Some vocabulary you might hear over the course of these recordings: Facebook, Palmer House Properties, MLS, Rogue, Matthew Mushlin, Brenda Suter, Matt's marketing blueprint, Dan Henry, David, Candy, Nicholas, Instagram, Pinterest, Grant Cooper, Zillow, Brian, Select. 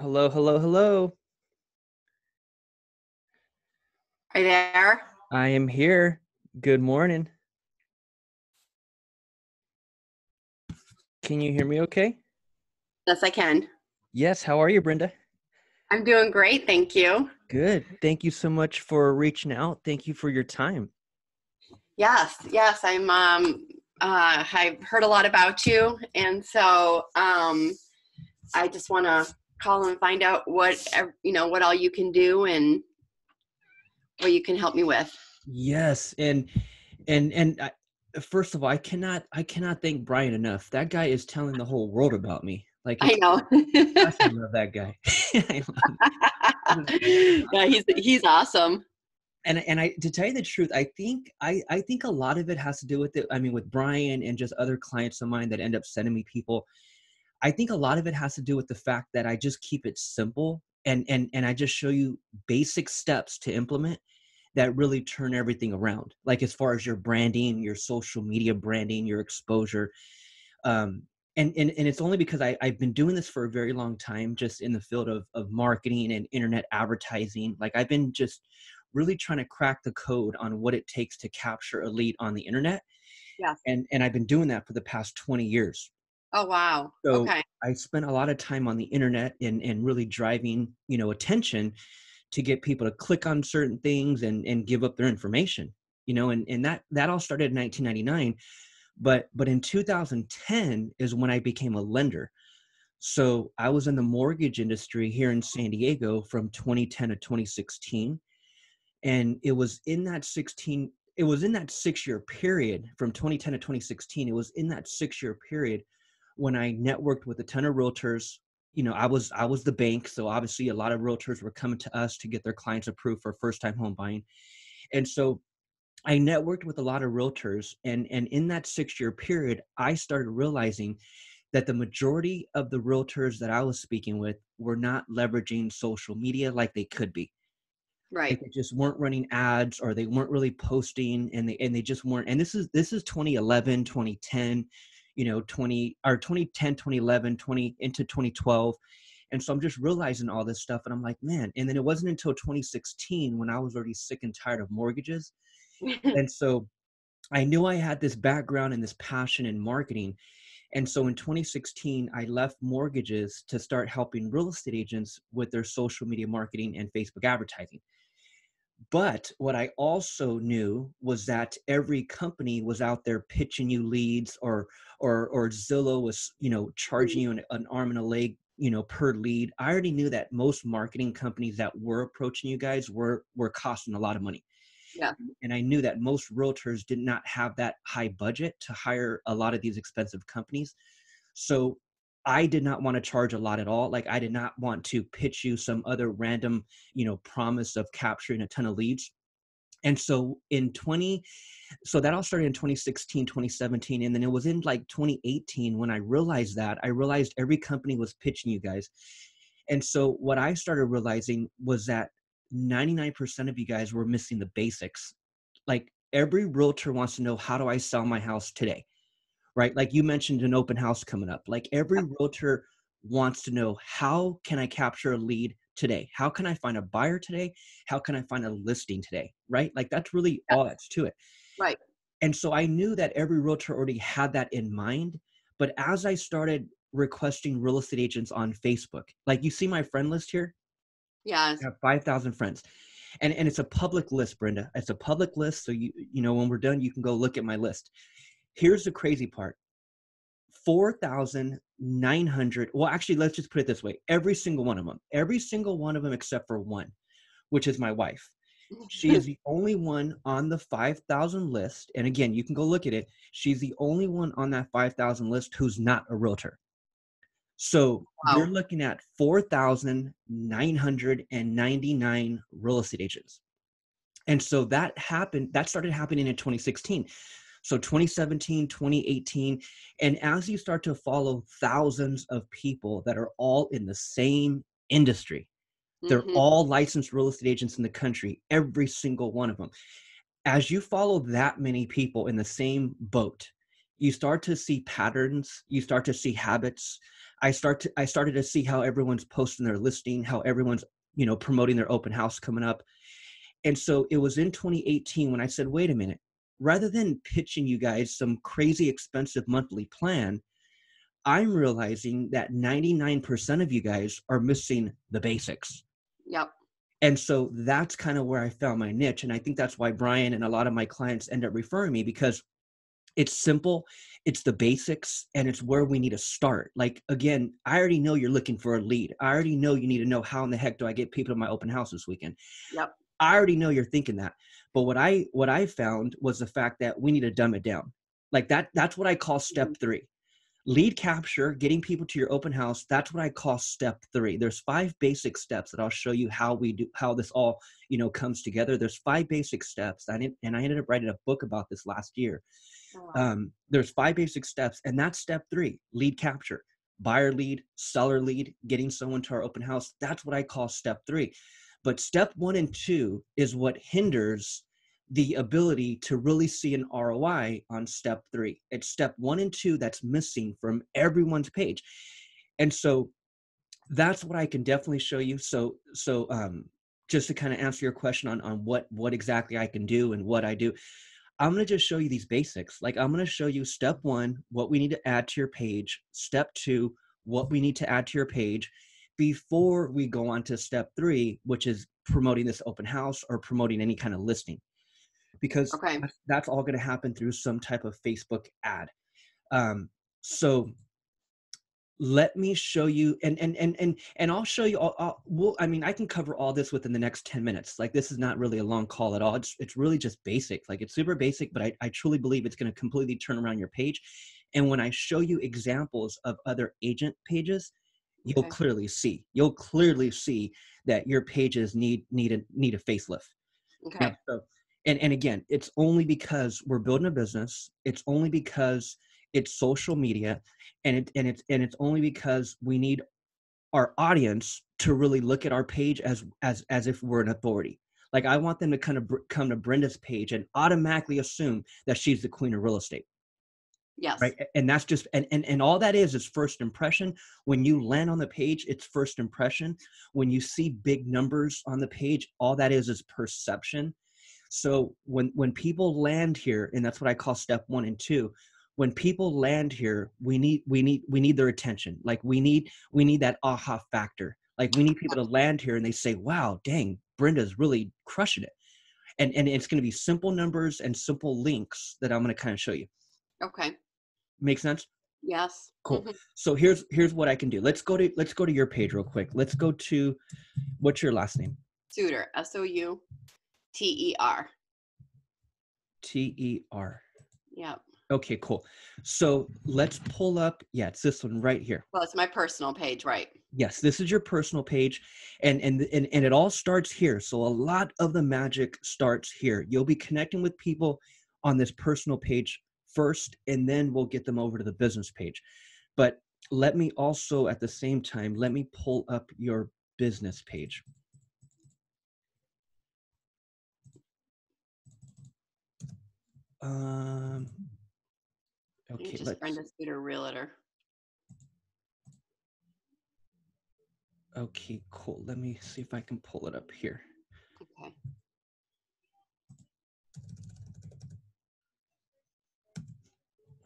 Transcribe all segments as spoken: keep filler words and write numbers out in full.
Hello, hello, hello. Are you there? I am here. Good morning. Can you hear me okay? Yes, I can. Yes, how are you, Brenda? I'm doing great, thank you. Good. Thank you so much for reaching out. Thank you for your time. Yes, yes, I'm um uh I've heard a lot about you, and so um I just want to call and find out what you know what all you can do and what you can help me with. Yes, and and and I, first of all, I cannot I cannot thank Brian enough. That guy is telling the whole world about me. Like I know. I love that guy. Yeah, he's he's awesome. And and I to tell you the truth, I think I I think a lot of it has to do with it. I mean, with Brian and just other clients of mine that end up sending me people, I think a lot of it has to do with the fact that I just keep it simple and and and I just show you basic steps to implement that really turn everything around. Like as far as your branding, your social media branding, your exposure. Um, And, and and it's only because I, I've been doing this for a very long time, just in the field of, of marketing and internet advertising. Like I've been just really trying to crack the code on what it takes to capture a lead on the internet. Yeah. And and I've been doing that for the past twenty years. Oh, wow. So okay. I spent a lot of time on the internet and, and really driving, you know, attention to get people to click on certain things and, and give up their information, you know, and, and that, that all started in nineteen ninety-nine. But but in two thousand ten is when I became a lender. So I was in the mortgage industry here in San Diego from twenty ten to twenty sixteen. And it was in that sixteen, it was in that six-year period from twenty ten to twenty sixteen, it was in that six-year period when I networked with a ton of realtors. You know, I was I was the bank. So obviously a lot of realtors were coming to us to get their clients approved for first-time home buying. And so I networked with a lot of realtors, and, and in that six-year period, I started realizing that the majority of the realtors that I was speaking with were not leveraging social media like they could be. Right. Like they just weren't running ads, or they weren't really posting, and they and they just weren't. And this is this is twenty eleven, twenty ten, you know, twenty or twenty ten, twenty eleven, twenty into twenty twelve. And so I'm just realizing all this stuff, and I'm like, man. And then it wasn't until twenty sixteen when I was already sick and tired of mortgages. And so I knew I had this background and this passion in marketing. And so in twenty sixteen, I left mortgages to start helping real estate agents with their social media marketing and Facebook advertising. But what I also knew was that every company was out there pitching you leads, or or or Zillow was, you know, charging you an, an arm and a leg, you know, per lead. I already knew that most marketing companies that were approaching you guys were were costing a lot of money. Yeah. And I knew that most realtors did not have that high budget to hire a lot of these expensive companies. So I did not want to charge a lot at all. Like I did not want to pitch you some other random, you know, promise of capturing a ton of leads. And so in twenty, so that all started in twenty sixteen, twenty seventeen. And then it was in like twenty eighteen when I realized that, I realized every company was pitching you guys. And so what I started realizing was that ninety-nine percent of you guys were missing the basics. Like every realtor wants to know, how do I sell my house today? Right? Like you mentioned an open house coming up. Like every realtor wants to know, how can I capture a lead today? How can I find a buyer today? How can I find a listing today? Right? Like that's really all that's to it. Right. And so I knew that every realtor already had that in mind. But as I started requesting real estate agents on Facebook, like you see my friend list here? Yeah, I have five thousand friends, and and it's a public list, Brenda. It's a public list, so you you know when we're done, you can go look at my list. Here's the crazy part: four thousand nine hundred. Well, actually, let's just put it this way: every single one of them, every single one of them, except for one, which is my wife. She is the only one on the five thousand list, and again, you can go look at it. She's the only one on that five thousand list who's not a realtor. So wow. You're looking at four thousand nine hundred ninety-nine real estate agents. And so that happened, that started happening in twenty sixteen. So twenty seventeen, twenty eighteen. And as you start to follow thousands of people that are all in the same industry, they're mm-hmm. all licensed real estate agents in the country, every single one of them. As you follow that many people in the same boat, you start to see patterns, you start to see habits. I start to, I started to see how everyone's posting their listing, how everyone's, you know, promoting their open house coming up. And so it was in twenty eighteen when I said, wait a minute, rather than pitching you guys some crazy expensive monthly plan, I'm realizing that ninety-nine percent of you guys are missing the basics. Yep. And so that's kind of where I found my niche. And I think that's why Brian and a lot of my clients end up referring me, because it's simple, it's the basics, and it's where we need to start. Like, again, I already know you're looking for a lead. I already know you need to know how in the heck do I get people to my open house this weekend. Yep. I already know you're thinking that. But what I what I found was the fact that we need to dumb it down. Like that, that's what I call step three. Lead capture, getting people to your open house, that's what I call step three. There's five basic steps that I'll show you how we do, how this all, you know, comes together. There's five basic steps. I didn't, and I ended up writing a book about this last year. Oh, wow. Um, there's five basic steps, and that's step three, lead capture, buyer lead, seller lead, getting someone to our open house. That's what I call step three. But step one and two is what hinders the ability to really see an R O I on step three. It's step one and two that's missing from everyone's page. And so that's what I can definitely show you. So, so um, just to kind of answer your question on, on what, what exactly I can do and what I do, I'm gonna just show you these basics. Like, I'm gonna show you step one, what we need to add to your page, step two, what we need to add to your page, before we go on to step three, which is promoting this open house or promoting any kind of listing. Because okay. that's all going to happen through some type of Facebook ad. Um, so let me show you, and and and and and I'll show you. All, all, we'll, I mean, I can cover all this within the next ten minutes. Like, this is not really a long call at all. It's it's really just basic. Like, it's super basic, but I I truly believe it's going to completely turn around your page. And when I show you examples of other agent pages, you'll okay. clearly see. You'll clearly see that your pages need need a need a facelift. Okay. Now, so, And, and again, it's only because we're building a business. It's only because it's social media, and it, and it's, and it's only because we need our audience to really look at our page as, as, as if we're an authority. Like, I want them to kind of br- come to Brenda's page and automatically assume that she's the queen of real estate. Yes. Right. And that's just, and, and, and all that is, is first impression. When you land on the page, it's first impression. When you see big numbers on the page, all that is, is perception. So when, when people land here, and that's what I call step one and two, when people land here, we need, we need, we need their attention. Like, we need, we need that aha factor. Like, we need people to land here and they say, wow, dang, Brenda's really crushing it. And, and it's going to be simple numbers and simple links that I'm going to kind of show you. Okay. Make sense? Yes. Cool. Mm-hmm. So here's, here's what I can do. Let's go to, let's go to your page real quick. Let's go to, what's your last name? Suter, S O U. T E R. T E R. Yep. Okay, cool. So let's pull up, yeah, it's this one right here. Well, it's my personal page, right? Yes, this is your personal page. And, and, and, and it all starts here. So a lot of the magic starts here. You'll be connecting with people on this personal page first, and then we'll get them over to the business page. But let me also, at the same time, let me pull up your business page. Um, okay, just Brenda Suter, realtor. Okay, cool. Let me see if I can pull it up here. Okay.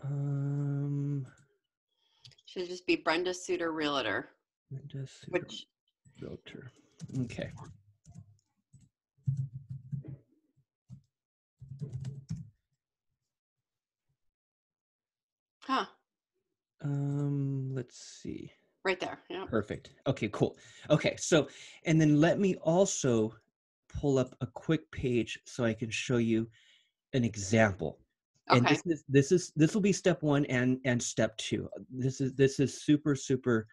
Um, should just be Brenda Suter, realtor. Brenda Suter, which... realtor. Okay. Huh. Um, let's see. Right there. Yeah. Perfect. Okay, cool. Okay. So, and then let me also pull up a quick page so I can show you an example. Okay. And this is, this is, this will be step one and, and step two. This is, this is super, super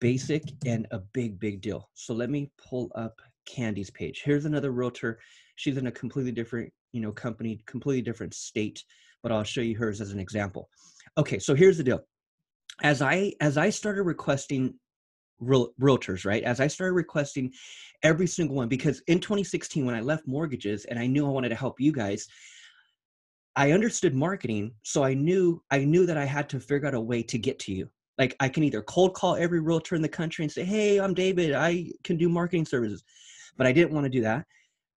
basic and a big, big deal. So let me pull up Candy's page. Here's another realtor. She's in a completely different, you know, company, completely different state, but I'll show you hers as an example. Okay, so here's the deal. As I as I started requesting real, realtors, right? As I started requesting every single one, because in twenty sixteen, when I left mortgages and I knew I wanted to help you guys, I understood marketing, so I knew I knew that I had to figure out a way to get to you. Like, I can either cold call every realtor in the country and say, hey, I'm David, I can do marketing services. But I didn't want to do that.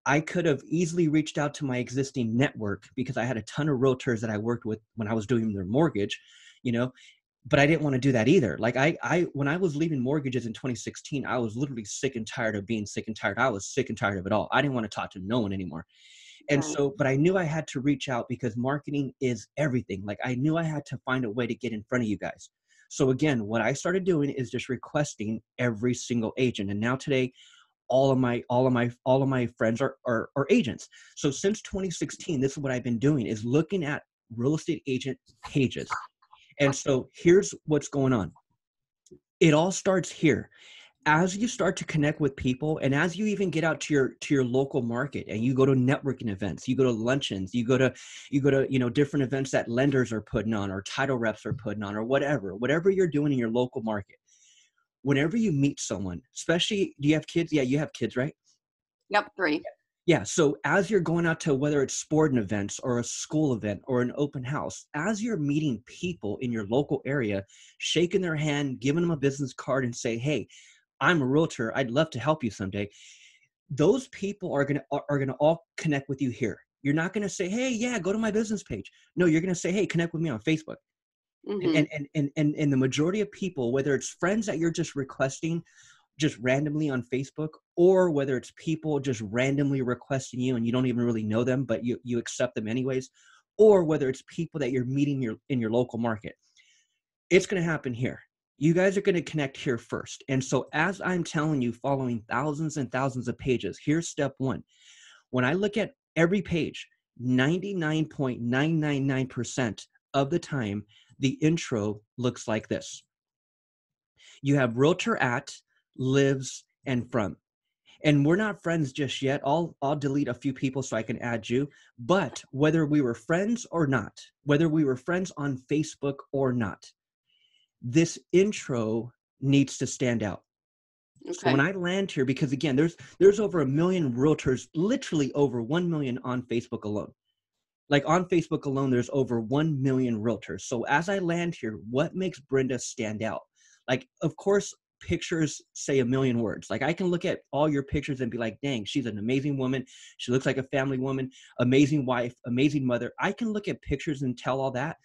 I could have easily reached out to my existing network because I had a ton of realtors that I worked with when I was doing their mortgage, you know, but I didn't want to do that either. Like I, I, when I was leaving mortgages in twenty sixteen, I was literally sick and tired of being sick and tired. I was sick and tired of it all. I didn't want to talk to no one anymore. And so, but I knew I had to reach out because marketing is everything. Like I knew I had to find a way to get in front of you guys. So again, what I started doing is just requesting every single agent. And now today, All of my, all of my, all of my friends are, are, are agents. So since twenty sixteen, this is what I've been doing, is looking at real estate agent pages. And so here's what's going on. It all starts here. As you start to connect with people, and as you even get out to your, to your local market, and you go to networking events, you go to luncheons, you go to, you go to, you know, different events that lenders are putting on, or title reps are putting on, or whatever, whatever you're doing in your local market. Whenever you meet someone, especially, do you have kids? Yeah, you have kids, right? Yep, three. Yeah, so as you're going out to, whether it's sporting events or a school event or an open house, as you're meeting people in your local area, shaking their hand, giving them a business card and say, hey, I'm a realtor, I'd love to help you someday. Those people are gonna, are gonna all connect with you here. You're not gonna say, hey, yeah, go to my business page. No, you're gonna say, hey, connect with me on Facebook. Mm-hmm. And, and, and, and, and the majority of people, whether it's friends that you're just requesting just randomly on Facebook, or whether it's people just randomly requesting you and you don't even really know them, but you, you accept them anyways, or whether it's people that you're meeting your, in your local market, it's going to happen here. You guys are going to connect here first. And so as I'm telling you, following thousands and thousands of pages, here's step one. When I look at every page, ninety-nine point nine nine nine percent of the time, the intro looks like this. You have realtor at, lives, and from. And we're not friends just yet. I'll, I'll delete a few people so I can add you. But whether we were friends or not, whether we were friends on Facebook or not, this intro needs to stand out. Okay. So when I land here, because again, there's, there's over a million realtors, literally over one million on Facebook alone. Like on Facebook alone, there's over one million realtors. So as I land here, what makes Brenda stand out? Like, of course, pictures say a million words. Like I can look at all your pictures and be like, dang, she's an amazing woman. She looks like a family woman, amazing wife, amazing mother. I can look at pictures and tell all that,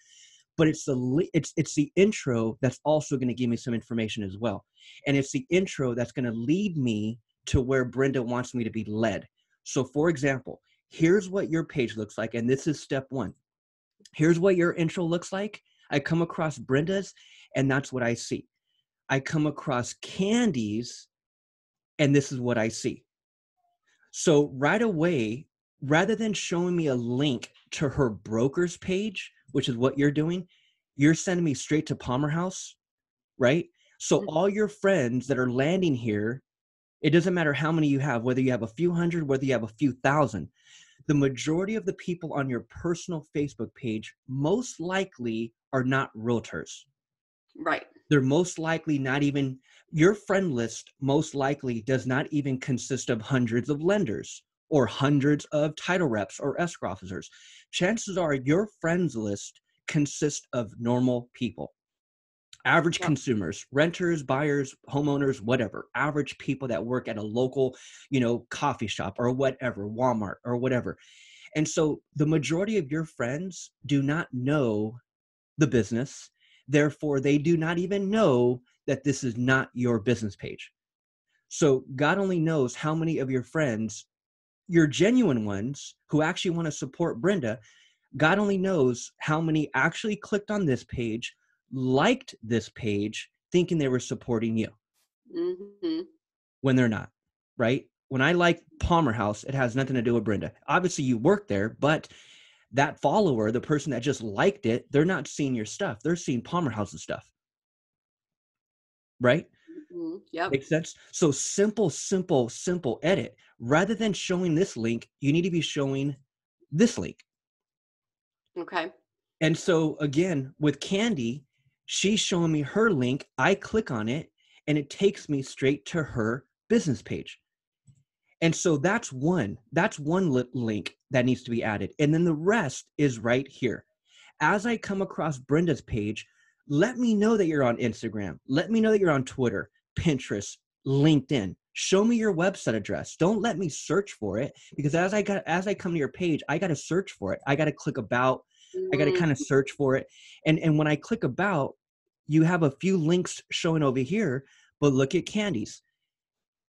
but it's the, it's, it's the intro that's also going to give me some information as well. And it's the intro that's going to lead me to where Brenda wants me to be led. So for example, here's what your page looks like. And this is step one. Here's what your intro looks like. I come across Brenda's and that's what I see. I come across Candy's and this is what I see. So right away, rather than showing me a link to her broker's page, which is what you're doing, you're sending me straight to Palmer House, right? So all your friends that are landing here, it doesn't matter how many you have, whether you have a few hundred, whether you have a few thousand, the majority of the people on your personal Facebook page most likely are not realtors. Right. They're most likely not even, your friend list most likely does not even consist of hundreds of lenders or hundreds of title reps or escrow officers. Chances are your friends list consists of normal people. Average consumers, renters, buyers, homeowners, whatever, average people that work at a local, you know, coffee shop or whatever, Walmart or whatever. And so the majority of your friends do not know the business. Therefore, they do not even know that this is not your business page. So God only knows how many of your friends, your genuine ones who actually want to support Brenda, God only knows how many actually clicked on this page, liked this page thinking they were supporting you mm-hmm. when they're not, right? When I like Palmer House, it has nothing to do with Brenda. Obviously you work there, but that follower, the person that just liked it, they're not seeing your stuff. They're seeing Palmer House's stuff, right? Mm-hmm. Yeah. Makes sense. So simple, simple, simple edit. Rather than showing this link, you need to be showing this link. Okay. And so again, with Candy, she's showing me her link. I click on it and it takes me straight to her business page. And so that's one, that's one link that needs to be added. And then the rest is right here. As I come across Brenda's page, let me know that you're on Instagram. Let me know that you're on Twitter, Pinterest, LinkedIn. Show me your website address. Don't let me search for it, because as I got, as I come to your page, I got to search for it. I got to click about, I got to kind of search for it. And, and when I click about, you have a few links showing over here, but look at Candy's.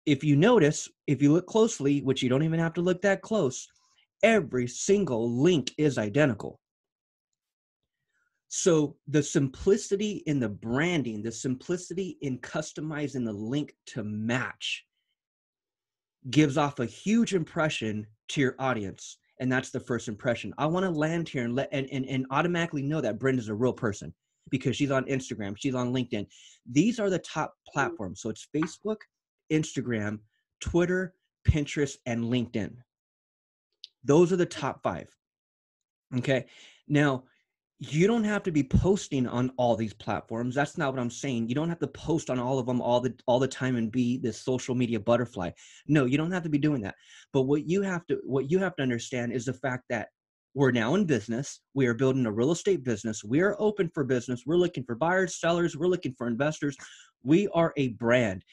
If you notice, if you look closely, which you don't even have to look that close, every single link is identical. So the simplicity in the branding, the simplicity in customizing the link to match gives off a huge impression to your audience. And that's the first impression. I want to land here and let and, and, and automatically know that Brenda's a real person because she's on Instagram, she's on LinkedIn. These are the top platforms. So it's Facebook, Instagram, Twitter, Pinterest, and LinkedIn. Those are the top five. Okay. Now, you don't have to be posting on all these platforms. That's not what I'm saying. You don't have to post on all of them all the, all the time and be this social media butterfly. No, you don't have to be doing that. But what you have to, what you have to understand is the fact that we're now in business. We are building a real estate business. We are open for business. We're looking for buyers, sellers. We're looking for investors. We are a brand.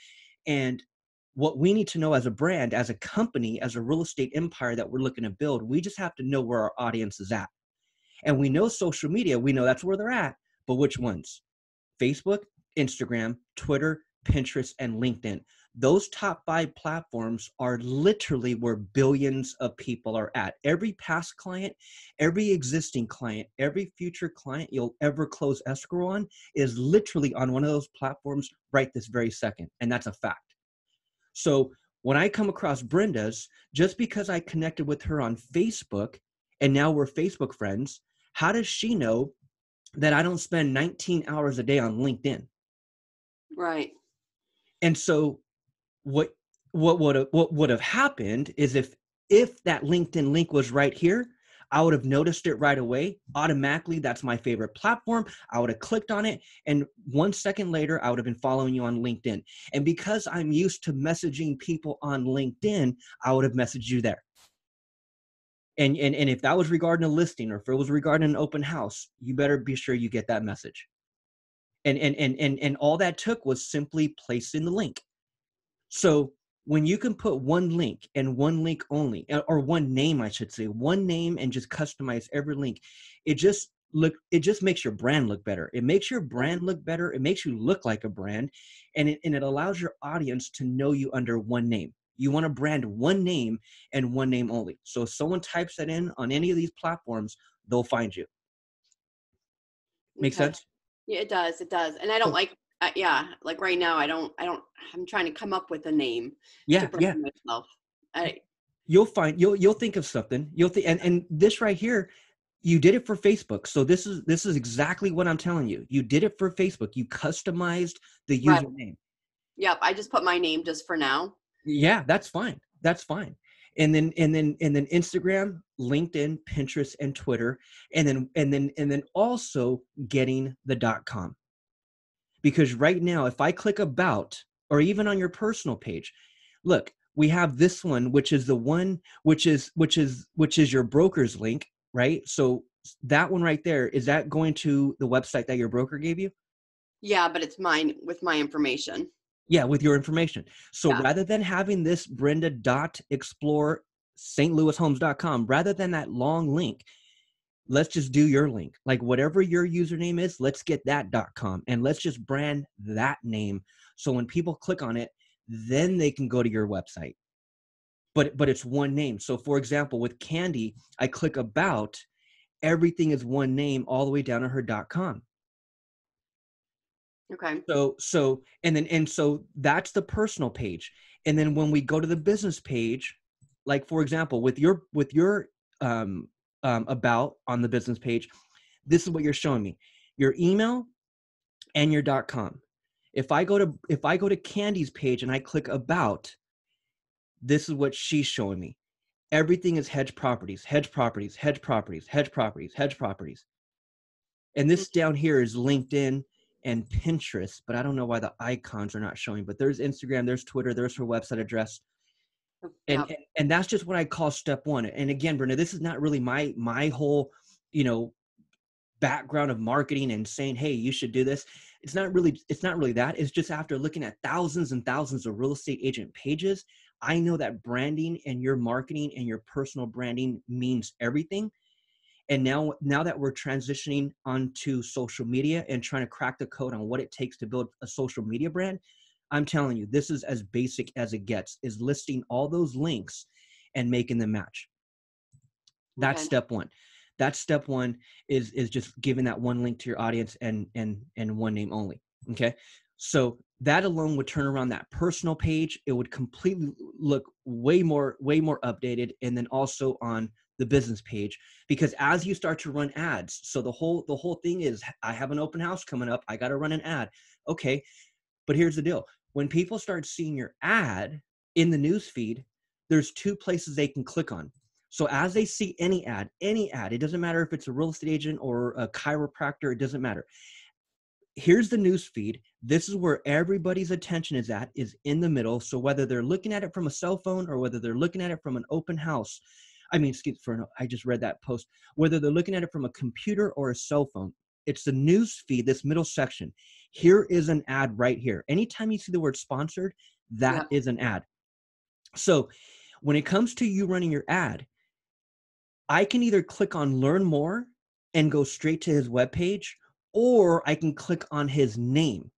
And what we need to know as a brand, as a company, as a real estate empire that we're looking to build, we just have to know where our audience is at. And we know social media, we know that's where they're at, but which ones? Facebook, Instagram, Twitter, Pinterest, and LinkedIn. Those top five platforms are literally where billions of people are at. Every past client, every existing client, every future client you'll ever close escrow on is literally on one of those platforms right this very second. And that's a fact. So when I come across Brenda's, just because I connected with her on Facebook and now we're Facebook friends, how does she know that I don't spend nineteen hours a day on LinkedIn? Right. And so what what would what would have happened is if if that LinkedIn link was right here, I would have noticed it right away. Automatically, that's my favorite platform. I would have clicked on it. And one second later, I would have been following you on LinkedIn. And because I'm used to messaging people on LinkedIn, I would have messaged you there. And, and, and if that was regarding a listing or if it was regarding an open house, you better be sure you get that message. And, and, and, and, and all that took was simply placing the link. So when you can put one link and one link only, or one name, I should say, one name and just customize every link, it just look, it just makes your brand look better. It makes your brand look better. It makes you look like a brand, and it, and it allows your audience to know you under one name. You want to brand one name and one name only. So if someone types that in on any of these platforms, they'll find you. Make okay. sense? Yeah, it does. It does. And I don't oh. like, uh, yeah, like right now, I don't, I don't, I'm trying to come up with a name. Yeah. To brand yeah. myself. I, you'll find, you'll, you'll think of something. You'll think, and, and this right here, you did it for Facebook. So this is, this is exactly what I'm telling you. You did it for Facebook. You customized the right. username. Yep. I just put my name just for now. Yeah, that's fine. That's fine. And then, and then, and then Instagram, LinkedIn, Pinterest, and Twitter. And then, and then, and then also getting the dot com. Because right now, if I click about, or even on your personal page, look, we have this one, which is the one, which is, which is, which is your broker's link, right? So that one right there, is that going to the website that your broker gave you? Yeah, but it's mine with my information. Yeah, with your information. So yeah. rather than having this Brenda dot explore St Louis homes dot com, rather than that long link, let's just do your link. Like whatever your username is, let's get that .com and let's just brand that name. So when people click on it, then they can go to your website. But but it's one name. So for example, with Candy, I click about, everything is one name all the way down to her .com. Okay. So, so, and then, and so that's the personal page. And then when we go to the business page, like for example, with your, with your, um, um, about on the business page, this is what you're showing me, your email and your dot com. If I go to, if I go to Candy's page and I click about, this is what she's showing me. Everything is hedge properties, hedge properties, hedge properties, hedge properties, hedge properties. And this down here is LinkedIn and Pinterest, but I don't know why the icons are not showing, but there's Instagram, there's Twitter, there's her website address. And, yep. and and that's just what I call step one. And again, Brenda, this is not really my my whole, you know, background of marketing and saying, hey, you should do this. It's not really, it's not really that. It's just after looking at thousands and thousands of real estate agent pages, I know that branding and your marketing and your personal branding means everything. And now, now that we're transitioning onto social media and trying to crack the code on what it takes to build a social media brand, I'm telling you, this is as basic as it gets, is listing all those links and making them match. That's okay. Step one. That's step one is, is just giving that one link to your audience and, and, and one name only. Okay. So that alone would turn around that personal page. It would completely look way more, way more updated. And then also on the business page, because as you start to run ads, so the whole, the whole thing is, I have an open house coming up. I got to run an ad. Okay. But here's the deal. When people start seeing your ad in the newsfeed, there's two places they can click on. So as they see any ad, any ad, it doesn't matter if it's a real estate agent or a chiropractor, it doesn't matter. Here's the newsfeed. This is where everybody's attention is at, is in the middle. So whether they're looking at it from a cell phone or whether they're looking at it from an open house, I mean, excuse me, I just read that post, whether they're looking at it from a computer or a cell phone, it's the newsfeed, this middle section. Here is an ad right here. Anytime you see the word sponsored, that yeah. is an ad. So when it comes to you running your ad, I can either click on learn more and go straight to his webpage, or I can click on his name.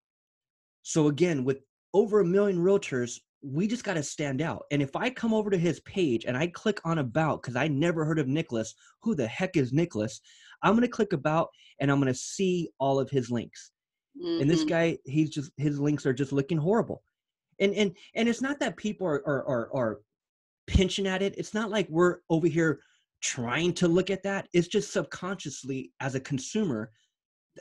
So again, with over a million realtors, we just got to stand out. And if I come over to his page and I click on about, because I never heard of Nicholas, who the heck is Nicholas? I'm going to click about and I'm going to see all of his links. Mm-hmm. And this guy, he's just, his links are just looking horrible. And, and, and it's not that people are, are, are, are pinching at it. It's not like we're over here trying to look at that. It's just subconsciously as a consumer,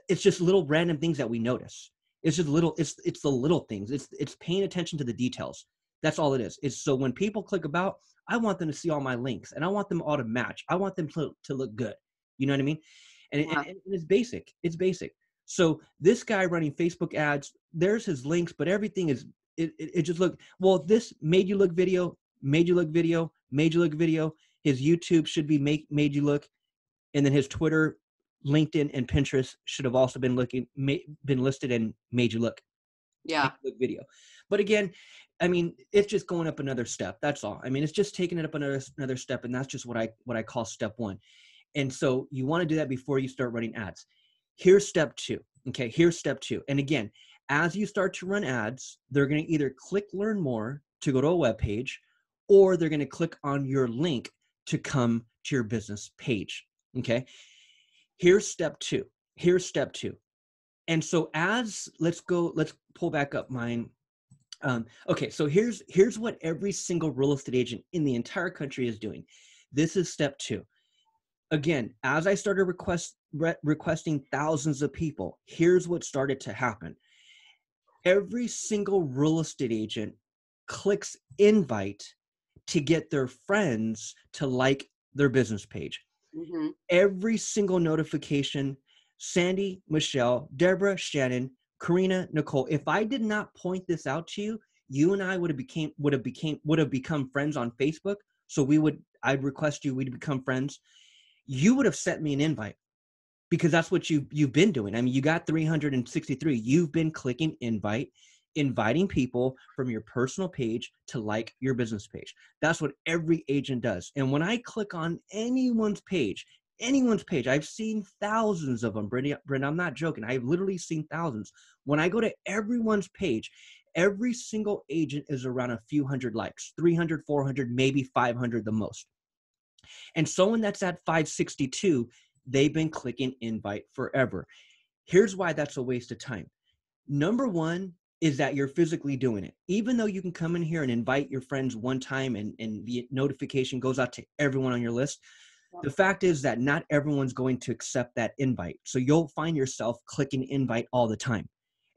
it's just little random things that we notice. It's just little, it's, it's the little things. It's, it's paying attention to the details. That's all it is. It's so when people click about, I want them to see all my links and I want them all to match. I want them to, to look good. You know what I mean? And, yeah. and, and it's basic. It's basic. So this guy running Facebook ads, there's his links, but everything is, it, it, it just look, well, this made you look video, made you look video, made you look video. His YouTube should be make, made you look. And then his Twitter, LinkedIn, and Pinterest should have also been looking, ma- been listed and made you look. Yeah. You look video. But again, I mean, it's just going up another step. That's all. I mean, it's just taking it up another, another step. And that's just what I, what I call step one. And so you want to do that before you start running ads. Here's step two. Okay. Here's step two. And again, as you start to run ads, they're going to either click learn more to go to a web page, or they're going to click on your link to come to your business page. Okay. Here's step two. Here's step two. And so as let's go, let's pull back up mine. Um, okay. So here's, here's what every single real estate agent in the entire country is doing. This is step two. Again, as I started request, re- requesting thousands of people, here's what started to happen. Every single real estate agent clicks invite to get their friends to like their business page. Mm-hmm. Every single notification, Sandy, Michelle, Deborah, Shannon, Karina, Nicole, if I did not point this out to you, you and I would have became, would have became, would have become friends on Facebook. So we would, I'd request you, we'd become friends. You would have sent me an invite because that's what you, you've been doing. I mean, you got three hundred sixty-three. You've been clicking invite, inviting people from your personal page to like your business page. That's what every agent does. And when I click on anyone's page, anyone's page, I've seen thousands of them, Brenda, Brenda, I'm not joking. I've literally seen thousands. When I go to everyone's page, every single agent is around a few hundred likes, three hundred, four hundred, maybe five hundred the most. And someone that's at five sixty-two, they've been clicking invite forever. Here's why that's a waste of time. Number one is that you're physically doing it. Even though you can come in here and invite your friends one time and, and the notification goes out to everyone on your list, the fact is that not everyone's going to accept that invite. So you'll find yourself clicking invite all the time.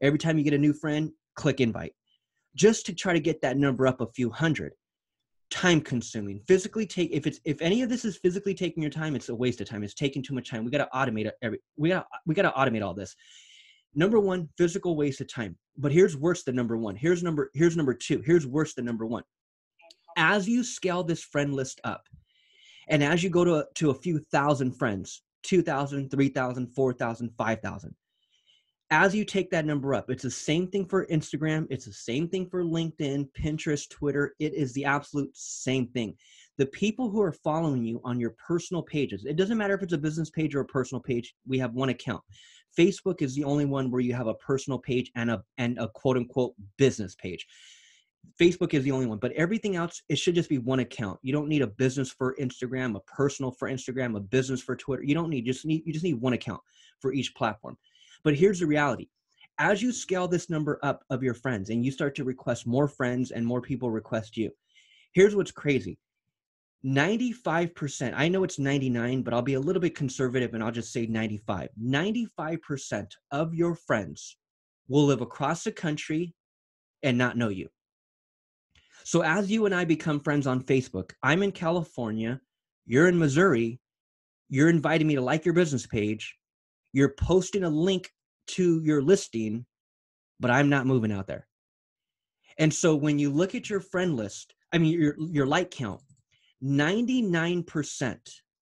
Every time you get a new friend, click invite. Just to try to get that number up a few hundred. Time consuming, physically take, if it's, if any of this is physically taking your time, it's a waste of time. It's taking too much time. We got to automate every, we got, we got to automate all this. Number one, physical waste of time, but here's worse than number one. Here's number, here's number two. Here's worse than number one. as you scale this friend list up, and as you go to, to a few thousand friends, two thousand, three thousand, four thousand, five thousand, as you take that number up, it's the same thing for Instagram. It's the same thing for LinkedIn, Pinterest, Twitter. It is the absolute same thing. The people who are following you on your personal pages, it doesn't matter if it's a business page or a personal page, we have one account. Facebook is the only one where you have a personal page and a, and a quote unquote business page. Facebook is the only one, but everything else, it should just be one account. You don't need a business for Instagram, a personal for Instagram, a business for Twitter. You don't need, just need, you just need one account for each platform. But here's the reality. As you scale this number up of your friends and you start to request more friends and more people request you, here's what's crazy. ninety-five percent, I know it's ninety-nine, but I'll be a little bit conservative and I'll just say ninety-five. ninety-five percent of your friends will live across the country and not know you. So as you and I become friends on Facebook, I'm in California, you're in Missouri, you're inviting me to like your business page, you're posting a link to your listing, but I'm not moving out there. And so when you look at your friend list, I mean, your, your like count, ninety-nine percent,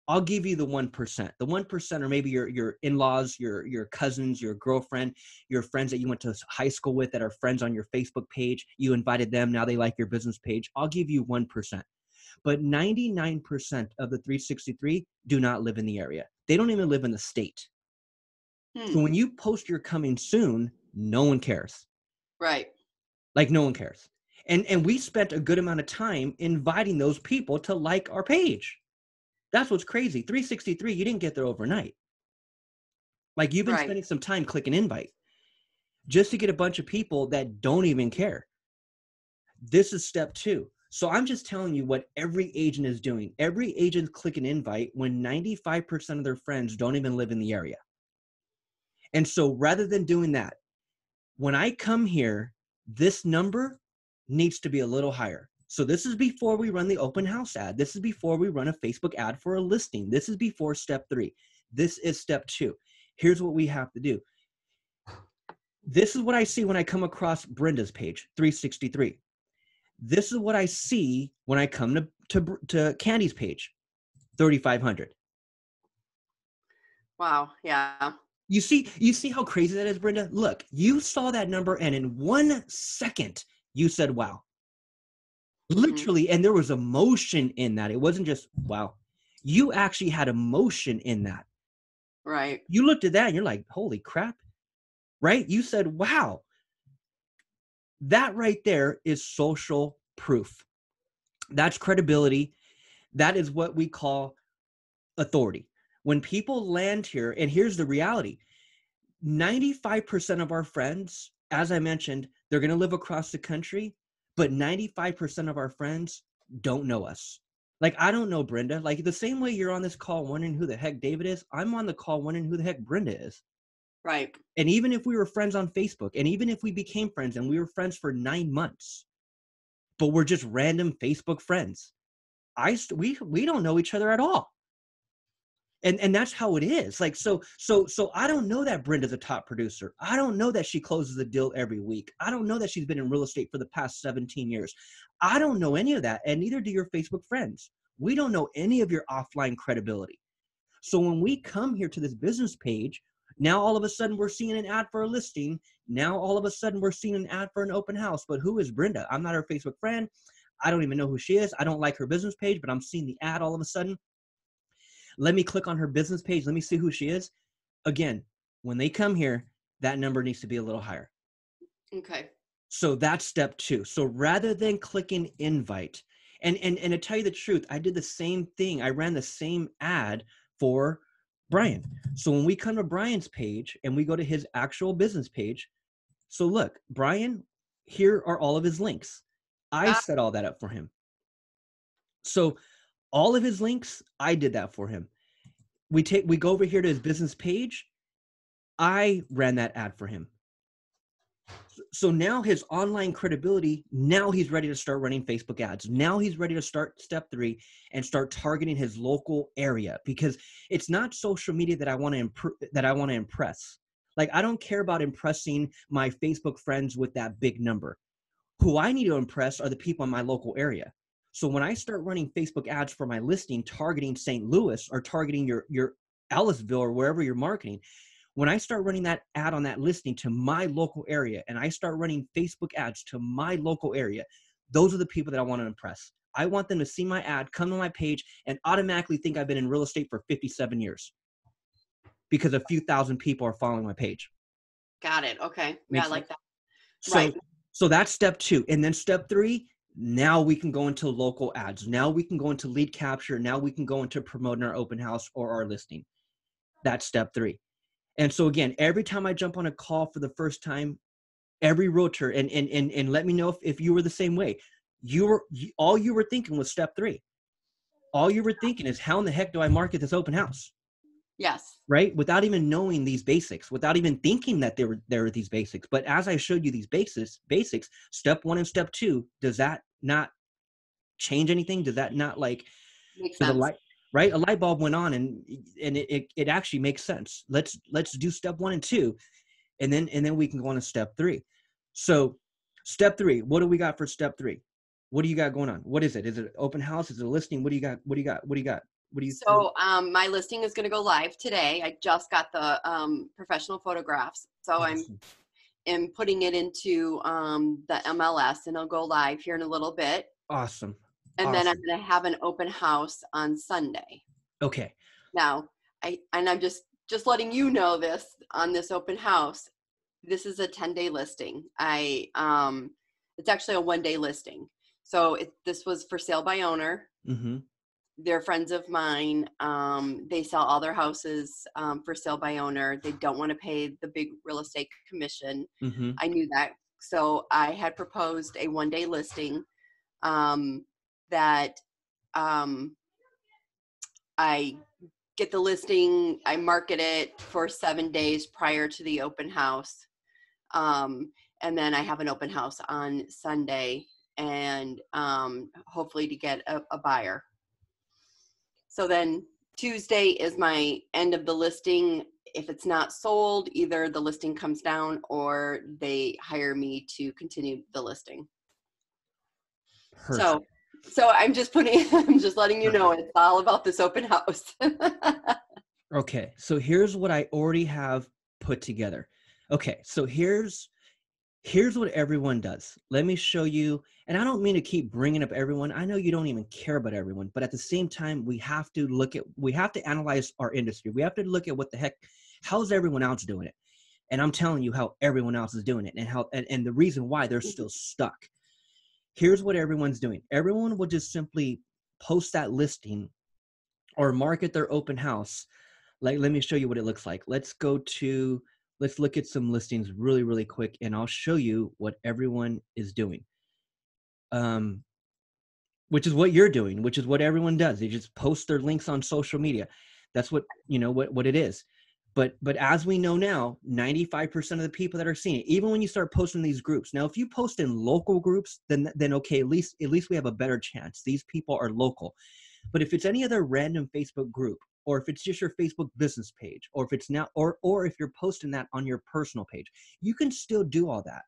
I'll give you the one percent. The one percent are maybe your, your in-laws, your, your cousins, your girlfriend, your friends that you went to high school with that are friends on your Facebook page. You invited them. Now they like your business page. I'll give you one percent. But ninety-nine percent of the three sixty-three do not live in the area. They don't even live in the state. Hmm. So when you post your coming soon, no one cares. Right. Like no one cares. And, and we spent a good amount of time inviting those people to like our page. That's what's crazy. three sixty-three, you didn't get there overnight. Like you've been right. spending some time clicking invite just to get a bunch of people that don't even care. This is step two. So I'm just telling you what every agent is doing. Every agent click an invite when ninety-five percent of their friends don't even live in the area. And so rather than doing that, when I come here, this number needs to be a little higher. So this is before we run the open house ad. This is before we run a Facebook ad for a listing. This is before step three. This is step two. Here's what we have to do. This is what I see when I come across Brenda's page, three sixty-three. This is what I see when I come to, to, to Candy's page, thirty-five hundred. Wow, yeah. You see, you see how crazy that is, Brenda? Look, you saw that number and in one second, you said, wow. Literally. Mm-hmm. And there was emotion in that. It wasn't just, wow. You actually had emotion in that. Right. You looked at that and you're like, holy crap. Right. You said, wow. That right there is social proof. That's credibility. That is what we call authority. When people land here, and here's the reality, ninety-five percent of our friends, as I mentioned, they're going to live across the country, but ninety-five percent of our friends don't know us. Like, I don't know Brenda. Like, the same way you're on this call wondering who the heck David is, I'm on the call wondering who the heck Brenda is. Right. And even if we were friends on Facebook, and even if we became friends and we were friends for nine months, but we're just random Facebook friends, I st- we we don't know each other at all. And and that's how it is. Like, so, so, so I don't know that Brenda's a top producer. I don't know that she closes a deal every week. I don't know that she's been in real estate for the past seventeen years. I don't know any of that. And neither do your Facebook friends. We don't know any of your offline credibility. So when we come here to this business page, now all of a sudden we're seeing an ad for a listing. Now all of a sudden we're seeing an ad for an open house, but who is Brenda? I'm not her Facebook friend. I don't even know who she is. I don't like her business page, but I'm seeing the ad all of a sudden. Let me click on her business page. Let me see who she is. Again, when they come here, that number needs to be a little higher. Okay. So that's step two. So rather than clicking invite, and, and, and to tell you the truth, I did the same thing. I ran the same ad for Brian. So when we come to Brian's page and we go to his actual business page, so look, Brian, here are all of his links. I ah. set all that up for him. So all of his links, I did that for him. We take, we go over here to his business page. I ran that ad for him. So now his online credibility, now he's ready to start running Facebook ads. Now he's ready to start step three and start targeting his local area, because it's not social media that I want to improve, that I want to impress. Like, I don't care about impressing my Facebook friends with that big number. Who I need to impress are the people in my local area. So when I start running Facebook ads for my listing, targeting Saint Louis or targeting your, your Ellisville or wherever you're marketing, when I start running that ad on that listing to my local area and I start running Facebook ads to my local area, those are the people that I want to impress. I want them to see my ad, come to my page, and automatically think I've been in real estate for fifty-seven years because a few thousand people are following my page. Got it. Okay. Yeah, I like that. So, right. So that's step two. And then step three, now we can go into local ads. Now we can go into lead capture. Now we can go into promoting our open house or our listing. That's step three. And so again, every time I jump on a call for the first time, every realtor, and, and, and, and let me know if, if you were the same way. You were, all you were thinking was step three. All you were thinking is, how in the heck do I market this open house? Yes. Right? Without even knowing these basics, without even thinking that there were, there were these basics. But as I showed you these basics, basics, step one and step two, does that not change anything? Does that not like, makes sense. The light, right? A light bulb went on and, and it, it, it actually makes sense. Let's, let's do step one and two. And then, and then we can go on to step three. So step three, what do we got for step three? What do you got going on? What is it? Is it open house? Is it a listing? What do you got? What do you got? What do you got? What do you So um, my listing is going to go live today. I just got the um, professional photographs. So awesome. I'm, I'm putting it into um, the M L S and it'll go live here in a little bit. Awesome. And awesome. Then I'm going to have an open house on Sunday. Okay. Now, I, and I'm just, just letting you know this on this open house. This is a ten day listing. I, um, it's actually a one day listing. So it, this was for sale by owner. Mm-hmm. They're friends of mine. Um, they sell all their houses um, for sale by owner. They don't want to pay the big real estate commission. Mm-hmm. I knew that. So I had proposed a one day listing um, that um, I get the listing. I market it for seven days prior to the open house. Um, and then I have an open house on Sunday and um, hopefully to get a, a buyer. So then Tuesday is my end of the listing. If it's not sold, either the listing comes down or they hire me to continue the listing. Perfect. So, so I'm just putting, I'm just letting you know, it's all about this open house. Okay. So here's what I already have put together. Okay. So here's, here's what everyone does. Let me show you. And I don't mean to keep bringing up everyone. I know you don't even care about everyone, but at the same time, we have to look at, we have to analyze our industry. We have to look at what the heck, how's everyone else doing it? And I'm telling you how everyone else is doing it and how, and, and the reason why they're still stuck. Here's what everyone's doing. Everyone will just simply post that listing or market their open house. Like, let me show you what it looks like. Let's go to, let's look at some listings really, really quick, and I'll show you what everyone is doing, um, which is what you're doing, which is what everyone does. They just post their links on social media. That's what, you know, what, what it is. But, but as we know now, ninety-five percent of the people that are seeing it, even when you start posting these groups, now if you post in local groups, then, then okay, at least, at least we have a better chance. These people are local. But if it's any other random Facebook group, or if it's just your Facebook business page, or if it's now, or, or if you're posting that on your personal page, you can still do all that.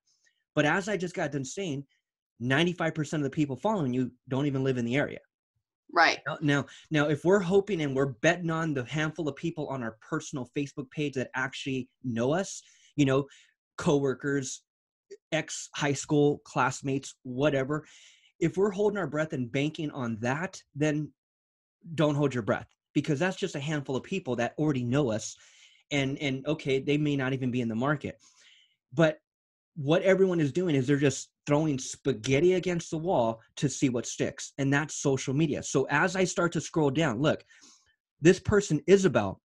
But as I just got done saying, ninety-five percent of the people following you don't even live in the area. Right. Now, now, now, if we're hoping and we're betting on the handful of people on our personal Facebook page that actually know us, you know, coworkers, ex high school classmates, whatever, if we're holding our breath and banking on that, then don't hold your breath. Because that's just a handful of people that already know us and, and okay, they may not even be in the market, but what everyone is doing is they're just throwing spaghetti against the wall to see what sticks. And that's social media. So as I start to scroll down, look, this person Isabel,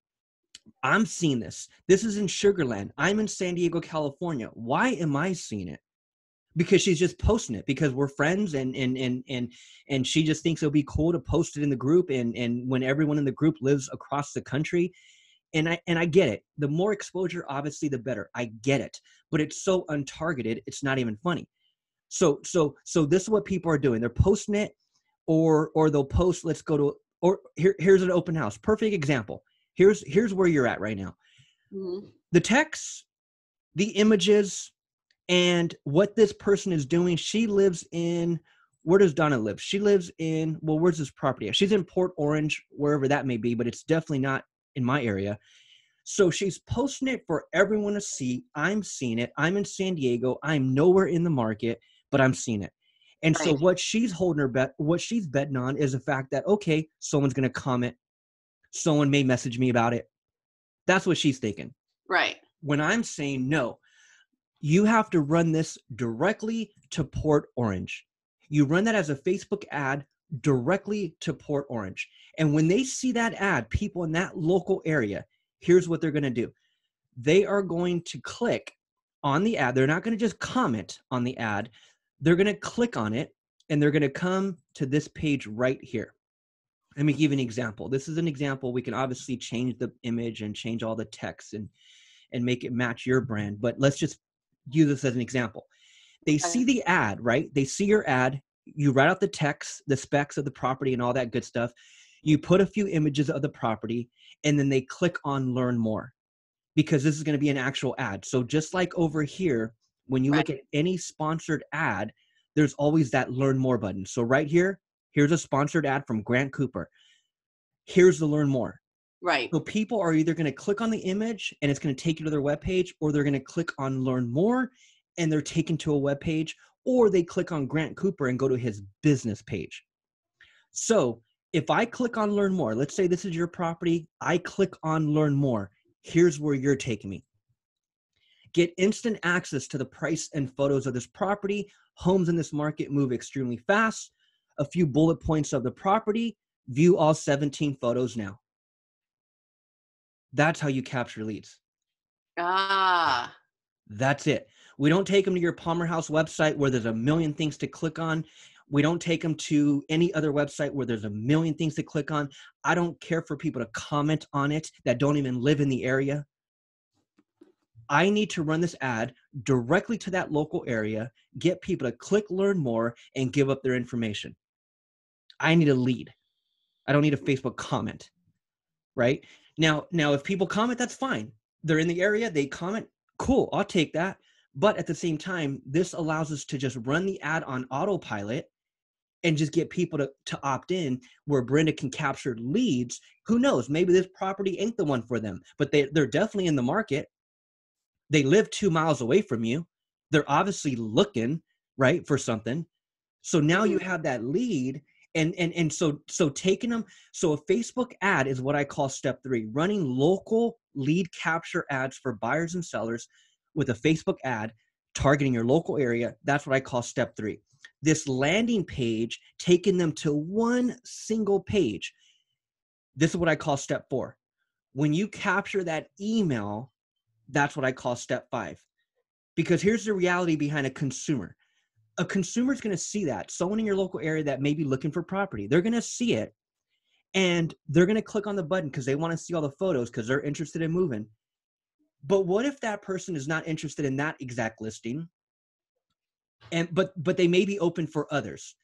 I'm seeing this. This is in Sugarland. I'm in San Diego, California. Why am I seeing it? Because she's just posting it because we're friends and, and, and, and, and she just thinks it'll be cool to post it in the group. And, and when everyone in the group lives across the country, and I, and I get it, the more exposure, obviously the better. I get it, but it's so untargeted. It's not even funny. So, so, so this is what people are doing. They're posting it or, or they'll post, let's go to, or here, here's an open house. Perfect example. Here's, here's where you're at right now. Mm-hmm. The text, the images, and what this person is doing, she lives in where does Donna live? She lives in, well, where's this property at? She's in Port Orange, wherever that may be, but it's definitely not in my area. So she's posting it for everyone to see. I'm seeing it. I'm in San Diego. I'm nowhere in the market, but I'm seeing it. And right. so what she's holding her bet, what she's betting on is the fact that, okay, someone's going to comment. Someone may message me about it. That's what she's thinking. Right. When I'm saying, no, you have to run this directly to Port Orange. You run that as a Facebook ad directly to Port Orange. And when they see that ad, people in that local area, here's what they're going to do. They are going to click on the ad. They're not going to just comment on the ad. They're going to click on it, and they're going to come to this page right here. Let me give you an example. This is an example. We can obviously change the image and change all the text and, and make it match your brand, but let's just use this as an example. They see the ad, right? They see your ad. You write out the text, the specs of the property and all that good stuff. You put a few images of the property, and then they click on learn more, because this is going to be an actual ad. So just like over here, when you right. look at any sponsored ad, there's always that learn more button. So right here, here's a sponsored ad from Grant Cooper. Here's the learn more. Right. So people are either going to click on the image and it's going to take you to their webpage, or they're going to click on learn more and they're taken to a webpage, or they click on Grant Cooper and go to his business page. So if I click on learn more, let's say this is your property. I click on learn more. Here's where you're taking me. Get instant access to the price and photos of this property. Homes in this market move extremely fast. A few bullet points of the property. View all seventeen photos now. That's how you capture leads. Ah. That's it. We don't take them to your Palmer House website where there's a million things to click on. We don't take them to any other website where there's a million things to click on. I don't care for people to comment on it that don't even live in the area. I need to run this ad directly to that local area, get people to click learn more, and give up their information. I need a lead. I don't need a Facebook comment, right? Now, now if people comment, that's fine. They're in the area, they comment, cool, I'll take that. But at the same time, this allows us to just run the ad on autopilot and just get people to, to opt in, where Brenda can capture leads. Who knows? Maybe this property ain't the one for them, but they, they're definitely in the market. They live two miles away from you. They're obviously looking, right, for something. So now you have that lead. And, and, and so, so taking them, so a Facebook ad is what I call step three, running local lead capture ads for buyers and sellers with a Facebook ad targeting your local area. That's what I call step three. This landing page, taking them to one single page. This is what I call step four. When you capture that email, that's what I call step five, because here's the reality behind a consumer. A consumer is going to see that. Someone in your local area that may be looking for property, they're going to see it, and they're going to click on the button because they want to see all the photos because they're interested in moving. But what if that person is not interested in that exact listing? And but but they may be open for others.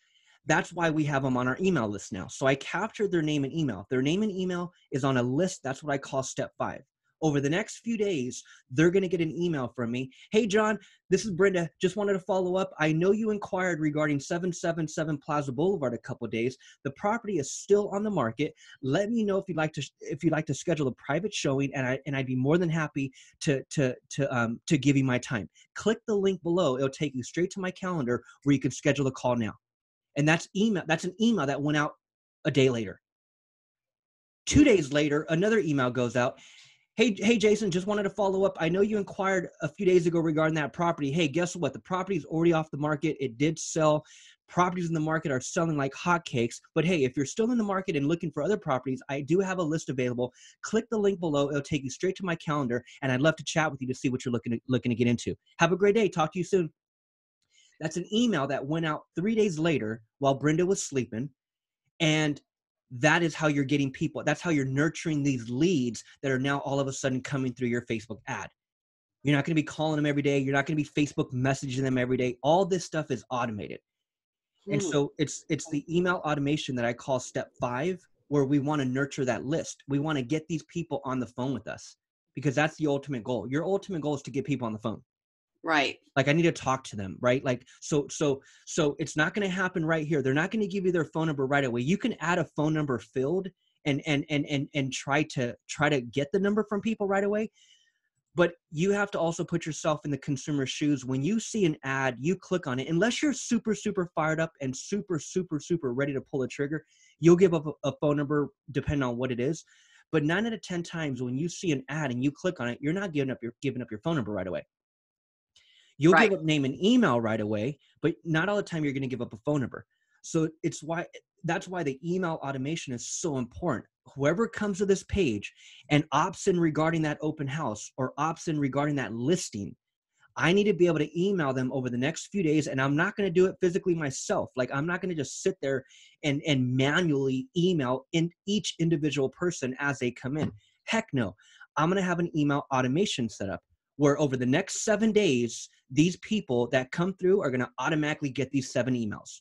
That's why we have them on our email list now. So I captured their name and email. Their name and email is on a list. That's what I call step five. Over the next few days, they're going to get an email from me. Hey, John, this is Brenda. Just wanted to follow up. I know you inquired regarding seven seventy-seven Plaza Boulevard a couple of days. The property is still on the market. Let me know if you'd like to if you'd like to schedule a private showing, and I and I'd be more than happy to to to um to give you my time. Click the link below. It'll take you straight to my calendar where you can schedule a call now. And that's email. That's an email that went out a day later. Two days later, another email goes out. Hey, hey, Jason, just wanted to follow up. I know you inquired a few days ago regarding that property. Hey, guess what? The property is already off the market. It did sell. Properties in the market are selling like hotcakes. But hey, if you're still in the market and looking for other properties, I do have a list available. Click the link below. It'll take you straight to my calendar, and I'd love to chat with you to see what you're looking to, looking to get into. Have a great day. Talk to you soon. That's an email that went out three days later while Brenda was sleeping, and that is how you're getting people. That's how you're nurturing these leads that are now all of a sudden coming through your Facebook ad. You're not going to be calling them every day. You're not going to be Facebook messaging them every day. All this stuff is automated. Mm. And so it's, it's the email automation that I call step five, where we want to nurture that list. We want to get these people on the phone with us, because that's the ultimate goal. Your ultimate goal is to get people on the phone. Right. Like I need to talk to them, right? Like, so, so, so it's not going to happen right here. They're not going to give you their phone number right away. You can add a phone number field and, and, and, and, and try to try to get the number from people right away. But you have to also put yourself in the consumer's shoes. When you see an ad, you click on it. Unless you're super, super fired up and super, super, super ready to pull the trigger, you'll give up a phone number depending on what it is. But nine out of ten times when you see an ad and you click on it, you're not giving up your, giving up your phone number right away. You'll right. give up name and email right away, but not all the time you're going to give up a phone number. So it's why that's why the email automation is so important. Whoever comes to this page and opts in regarding that open house or opts in regarding that listing, I need to be able to email them over the next few days. And I'm not going to do it physically myself. Like I'm not going to just sit there and, and manually email in each individual person as they come in. Heck no. I'm going to have an email automation set up where over the next seven days, these people that come through are going to automatically get these seven emails.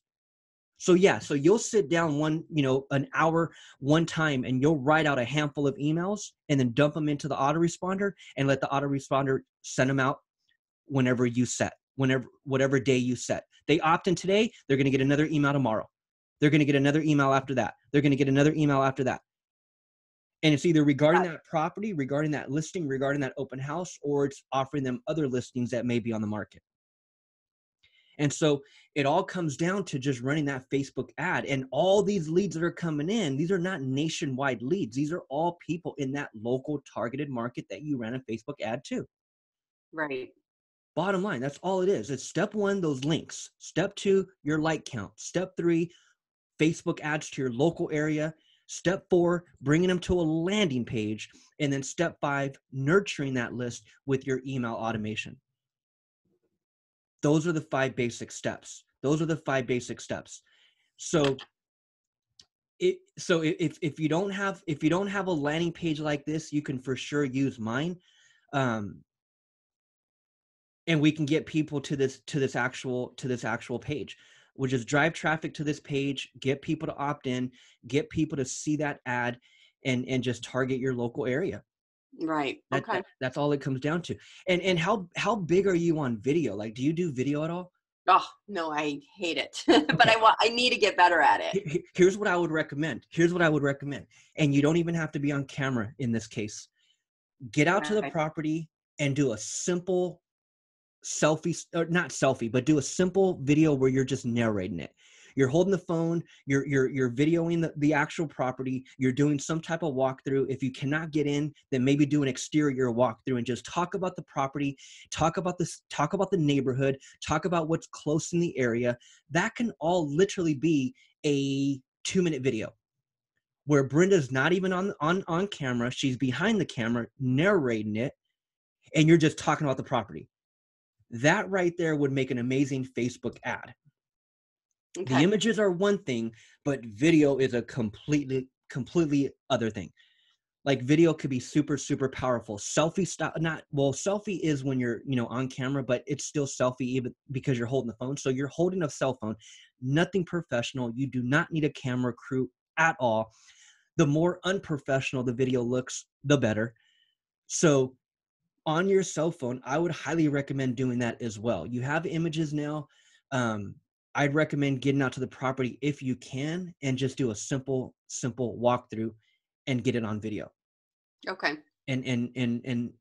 So yeah, so you'll sit down one, you know, an hour one time and you'll write out a handful of emails and then dump them into the autoresponder and let the autoresponder send them out whenever you set, whenever, whatever day you set. They opt in today, they're going to get another email tomorrow. They're going to get another email after that. They're going to get another email after that. And it's either regarding that property, regarding that listing, regarding that open house, or it's offering them other listings that may be on the market. And so it all comes down to just running that Facebook ad, and all these leads that are coming in, these are not nationwide leads. These are all people in that local targeted market that you ran a Facebook ad to. Right. Bottom line, that's all it is. It's step one, those links. Step two, your like count. Step three, Facebook ads to your local area. Step four, bringing them to a landing page. And then step five, nurturing that list with your email automation. Those are the five basic steps. Those are the five basic steps. So, it, so if if you don't have if you don't have a landing page like this, you can for sure use mine, um, and we can get people to this to this actual to this actual page, which is drive traffic to this page, get people to opt in, get people to see that ad, and and just target your local area. Right. That, okay. That, that's all it comes down to. And and how how big are you on video? Like, do you do video at all? Oh no, I hate it. But okay. I want I need to get better at it. Here's what I would recommend. Here's what I would recommend. And you don't even have to be on camera in this case. Get out okay. to the property and do a simple selfie, or not selfie, but do a simple video where you're just narrating it. You're holding the phone, you're, you're, you're videoing the, the actual property, you're doing some type of walkthrough. If you cannot get in, then maybe do an exterior walkthrough and just talk about the property, talk about this, talk about the neighborhood, talk about what's close in the area. That can all literally be a two minute video where Brenda's not even on, on, on camera. She's behind the camera narrating it, and you're just talking about the property. That right there would make an amazing Facebook ad. Okay. The images are one thing, but video is a completely, completely other thing. Like video could be super, super powerful. Selfie style, not, well, selfie is when you're, you know, on camera, but it's still selfie even because you're holding the phone. So you're holding a cell phone, nothing professional. You do not need a camera crew at all. The more unprofessional the video looks, the better. So on your cell phone, I would highly recommend doing that as well. You have images now. Um, I'd recommend getting out to the property if you can and just do a simple, simple walkthrough and get it on video. Okay. And, and, and, and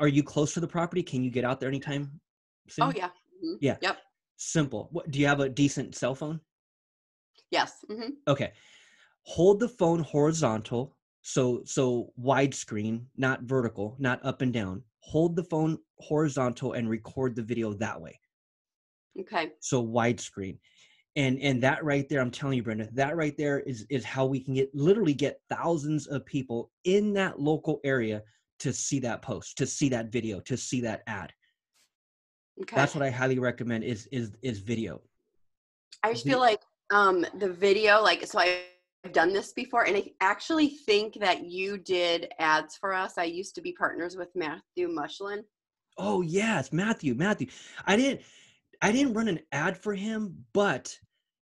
are you close to the property? Can you get out there anytime soon? Oh yeah. Mm-hmm. Yeah. Yep. Simple. What, do you have a decent cell phone? Yes. Mm-hmm. Okay. Hold the phone horizontal. So, so widescreen, not vertical, not up and down. Hold the phone horizontal and record the video that way. Okay. So widescreen. And, and that right there, I'm telling you, Brenda, that right there is, is how we can get literally get thousands of people in that local area to see that post, to see that video, to see that ad. Okay. That's what I highly recommend is, is, is video. I just feel like, um, the video, like, so I've done this before, and I actually think that you did ads for us. I used to be partners with Matthew Mushlin. Oh yes. Matthew, Matthew. I didn't, I didn't run an ad for him, but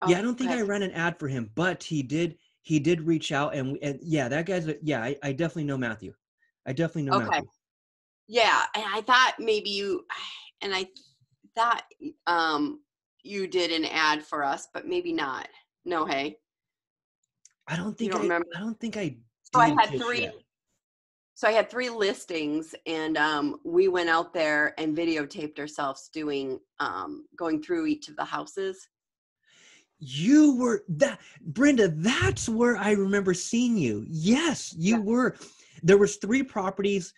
oh, yeah, I don't think I ran an ad for him, but he did, he did reach out and, and yeah, that guy's, a, yeah, I, I definitely know Matthew. I definitely know okay. Matthew. Yeah. And I thought maybe you, and I thought um, you did an ad for us, but maybe not. No, hey. I don't think don't I remember. I don't think I did. So I had three yet. So I had three listings, and um, we went out there and videotaped ourselves doing um, going through each of the houses. You were that Brenda, that's where I remember seeing you. Yes, you yeah. were. There was three properties.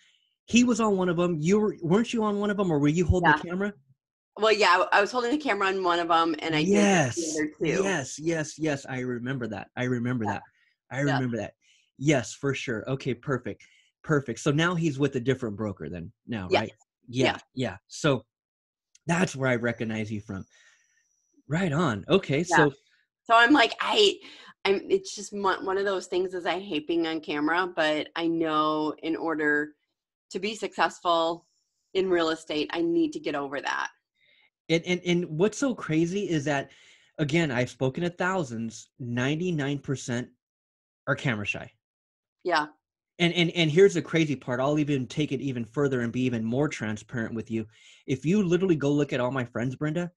He was on one of them. You were, weren't you on one of them, or were you holding yeah. the camera? Well, yeah, I was holding the camera on one of them, and I yes. did the other two. Yes, yes, yes. I remember that. I remember yeah. that. I remember yeah. that. Yes, for sure. Okay, perfect. Perfect. So now he's with a different broker then now, yes. right? Yeah, yeah. Yeah. So that's where I recognize you from. Right on. Okay. Yeah. So, so I'm like, I, I'm, it's just one of those things is I hate being on camera, but I know in order to be successful in real estate, I need to get over that. And, and, and what's so crazy is that, again, I've spoken to thousands, ninety-nine percent are camera shy. Yeah. And, and and here's the crazy part. I'll even take it even further and be even more transparent with you. If you literally go look at all my friends, Brenda,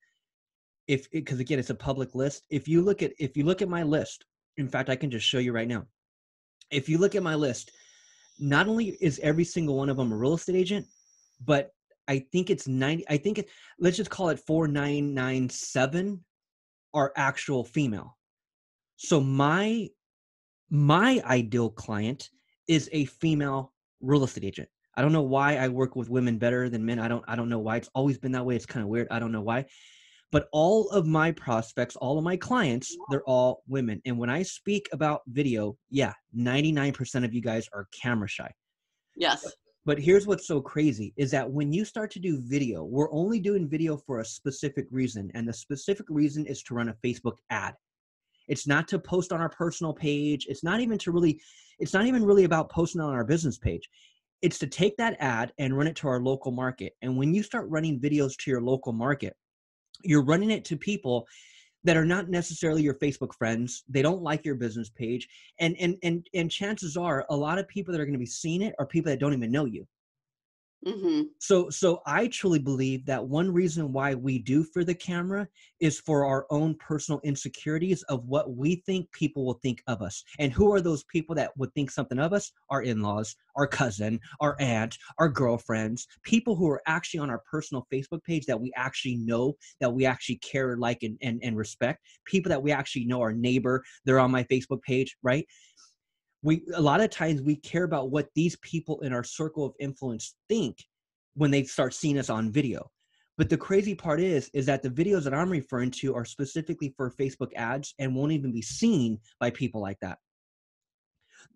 if because again, it's a public list. If you look at if you look at my list, in fact, I can just show you right now. If you look at my list, not only is every single one of them a real estate agent, but I think it's ninety. I think it, let's just call it four nine nine seven are actual female. So my my ideal client is a female real estate agent. I don't know why I work with women better than men. I don't, I don't know why. It's always been that way. It's kind of weird. I don't know why, but all of my prospects, all of my clients, they're all women. And when I speak about video, yeah, ninety-nine percent of you guys are camera shy. Yes. But here's what's so crazy is that when you start to do video, we're only doing video for a specific reason. And the specific reason is to run a Facebook ad. It's not to post on our personal page. It's not even to really, it's not even really about posting on our business page. It's to take that ad and run it to our local market. And when you start running videos to your local market, you're running it to people that are not necessarily your Facebook friends. They don't like your business page. And, and, and, and chances are a lot of people that are going to be seeing it are people that don't even know you. Mm-hmm. So, so I truly believe that one reason why we do for the camera is for our own personal insecurities of what we think people will think of us. And who are those people that would think something of us? Our in-laws, our cousin, our aunt, our girlfriends, people who are actually on our personal Facebook page that we actually know, that we actually care, like, and, and, and respect, people that we actually know, our neighbor, they're on my Facebook page, right? We, a lot of times we care about what these people in our circle of influence think when they start seeing us on video. But the crazy part is, is that the videos that I'm referring to are specifically for Facebook ads and won't even be seen by people like that.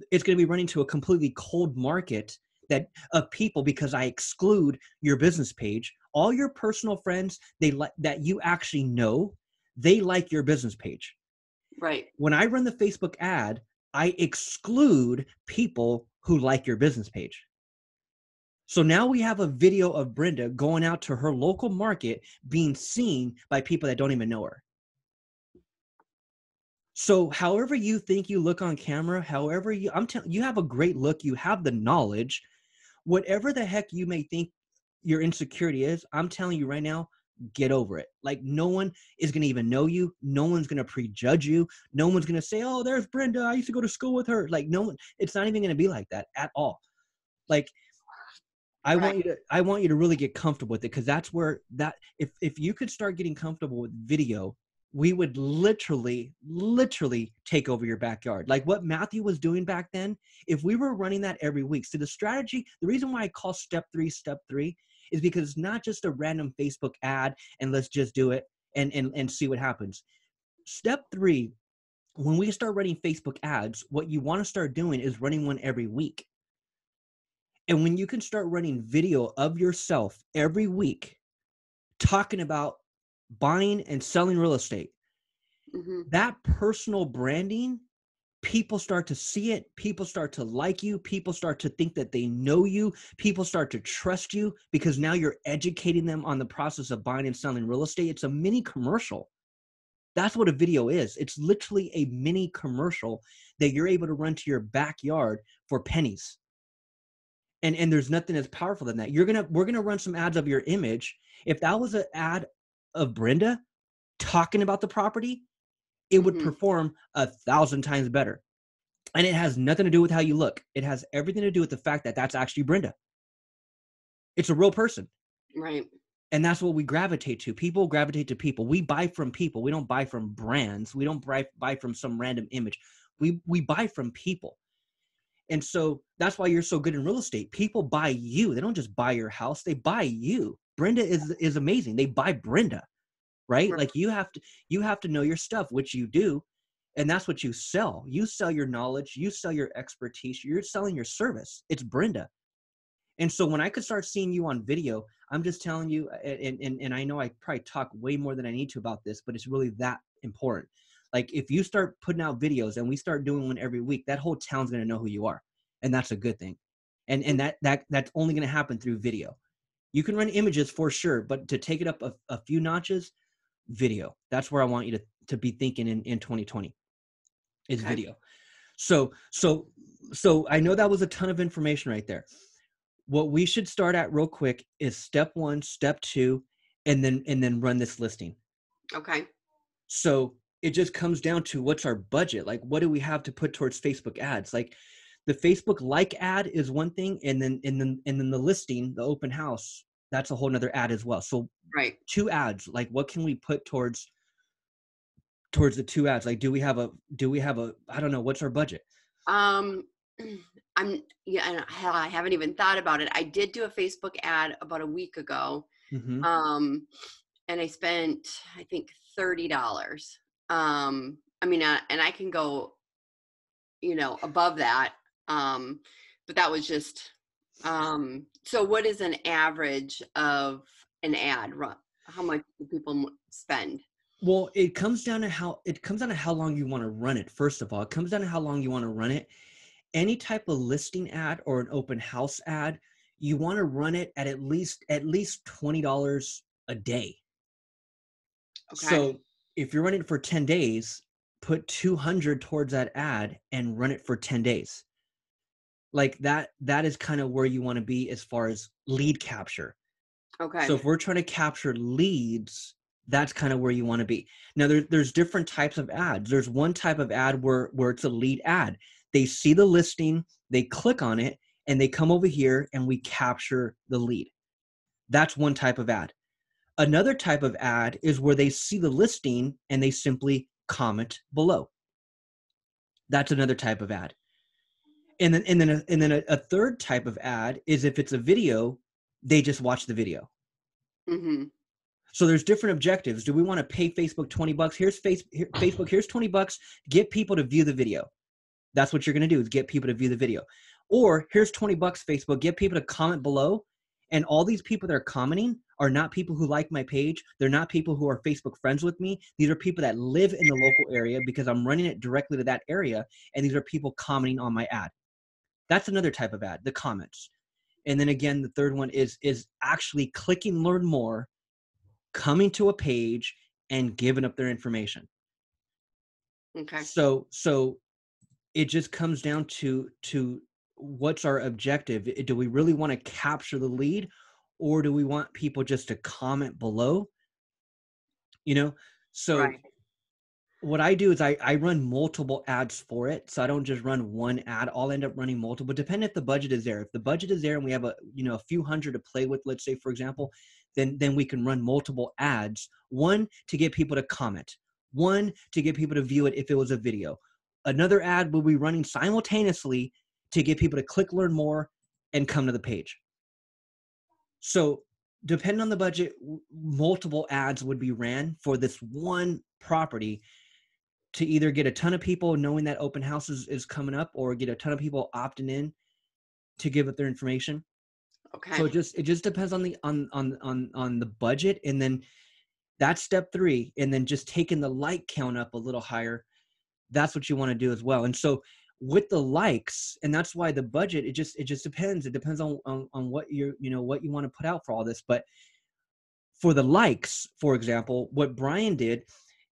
It's going to be running to a completely cold market that of people because I exclude your business page, all your personal friends, they like that you actually know, they like your business page. Right. When I run the Facebook ad, I exclude people who like your business page. So now we have a video of Brenda going out to her local market being seen by people that don't even know her. So however you think you look on camera, however you, I'm telling you, you have a great look, you have the knowledge, whatever the heck you may think your insecurity is, I'm telling you right now, get over it. Like, no one is going to even know you. No one's going to prejudge you. No one's going to say, oh, there's Brenda, I used to go to school with her. Like, no one, it's not even going to be like that at all. Like, I right. want you to, I want you to really get comfortable with it. Cause that's where that, if, if you could start getting comfortable with video, we would literally, literally take over your backyard. Like what Matthew was doing back then, if we were running that every week. So the strategy, the reason why I call step three, step three, is because it's not just a random Facebook ad and let's just do it and, and, and see what happens. Step three, when we start running Facebook ads, what you want to start doing is running one every week. And when you can start running video of yourself every week, talking about buying and selling real estate, mm-hmm. that personal branding, people start to see it. People start to like you. People start to think that they know you. People start to trust you because now you're educating them on the process of buying and selling real estate. It's a mini commercial. That's what a video is. It's literally a mini commercial that you're able to run to your backyard for pennies. And, and there's nothing as powerful than that. You're gonna, we're going to run some ads of your image. If that was an ad of Brenda talking about the property, it would mm-hmm. perform a thousand times better. And it has nothing to do with how you look. It has everything to do with the fact that that's actually Brenda. It's a real person. Right. And that's what we gravitate to. People gravitate to people. We buy from people. We don't buy from brands. We don't buy, buy from some random image. We, we buy from people. And so that's why you're so good in real estate. People buy you. They don't just buy your house. They buy you. Brenda is, is amazing. They buy Brenda, right? Right. Like you have to, you have to know your stuff, which you do. And that's what you sell. You sell your knowledge. You sell your expertise. You're selling your service. It's Brenda. And so when I could start seeing you on video, I'm just telling you, and, and, and I know I probably talk way more than I need to about this, but it's really that important. Like if you start putting out videos and we start doing one every week, that whole town's going to know who you are. And that's a good thing. And, and that, that, that's only going to happen through video. You can run images for sure, but to take it up a, a few notches, video. That's where I want you to, to be thinking in, in twenty twenty is okay. video. So, so, so I know that was a ton of information right there. What we should start at real quick is step one, step two, and then, and then run this listing. Okay. So it just comes down to what's our budget? Like, what do we have to put towards Facebook ads? Like the Facebook like ad is one thing. And then, and then, and then the listing, the open house, that's a whole nother ad as well. So right. two ads, like what can we put towards, towards the two ads? Like, do we have a, do we have a, I don't know, what's our budget? Um, I'm, yeah, I haven't even thought about it. I did do a Facebook ad about a week ago. Mm-hmm. Um, and I spent, I think thirty dollars. Um, I mean, uh, and I can go, you know, above that. Um, but that was just, um, so what is an average of an ad? How much do people spend? Well, it comes down to how, it comes down to how long you want to run it. First of all, it comes down to how long you want to run it. Any type of listing ad or an open house ad, you want to run it at at least, at least twenty dollars a day. Okay. So if you're running it for ten days, put two hundred towards that ad and run it for ten days. Like that, that is kind of where you want to be as far as lead capture. Okay. So if we're trying to capture leads, that's kind of where you want to be. Now there, there's different types of ads. There's one type of ad where, where it's a lead ad. They see the listing, they click on it, and they come over here and we capture the lead. That's one type of ad. Another type of ad is where they see the listing and they simply comment below. That's another type of ad. And then, and then, a, and then a, a third type of ad is if it's a video, they just watch the video. Mm-hmm. So there's different objectives. Do we want to pay Facebook twenty bucks? Here's face, here, Facebook, here's twenty bucks. Get people to view the video. That's what you're going to do, is get people to view the video. Or here's twenty bucks, Facebook, get people to comment below. And all these people that are commenting are not people who like my page. They're not people who are Facebook friends with me. These are people that live in the local area because I'm running it directly to that area. And these are people commenting on my ad. That's another type of ad, the comments. And then again, the third one is, is actually clicking learn more, coming to a page and giving up their information. Okay. So, so, it just comes down to, to what's our objective. Do we really want to capture the lead, or do we want people just to comment below? You know, so right. what I do is I, I run multiple ads for it. So I don't just run one ad. I'll end up running multiple, depending if the budget is there. If the budget is there and we have a, you know, a few hundred to play with, let's say, for example, then, then we can run multiple ads. One to get people to comment, one to get people to view it if it was a video. Another ad will be running simultaneously to get people to click, learn more, and come to the page. So depending on the budget, multiple ads would be ran for this one property to either get a ton of people knowing that open house is, is coming up, or get a ton of people opting in to give up their information. Okay. So it just, it just depends on the, on, on, on, on the budget. And then that's step three. And then just taking the like count up a little higher. That's what you want to do as well. And so with the likes, and that's why the budget, it just, it just depends. It depends on, on, on what you're, you know, what you want to put out for all this. But for the likes, for example, what Brian did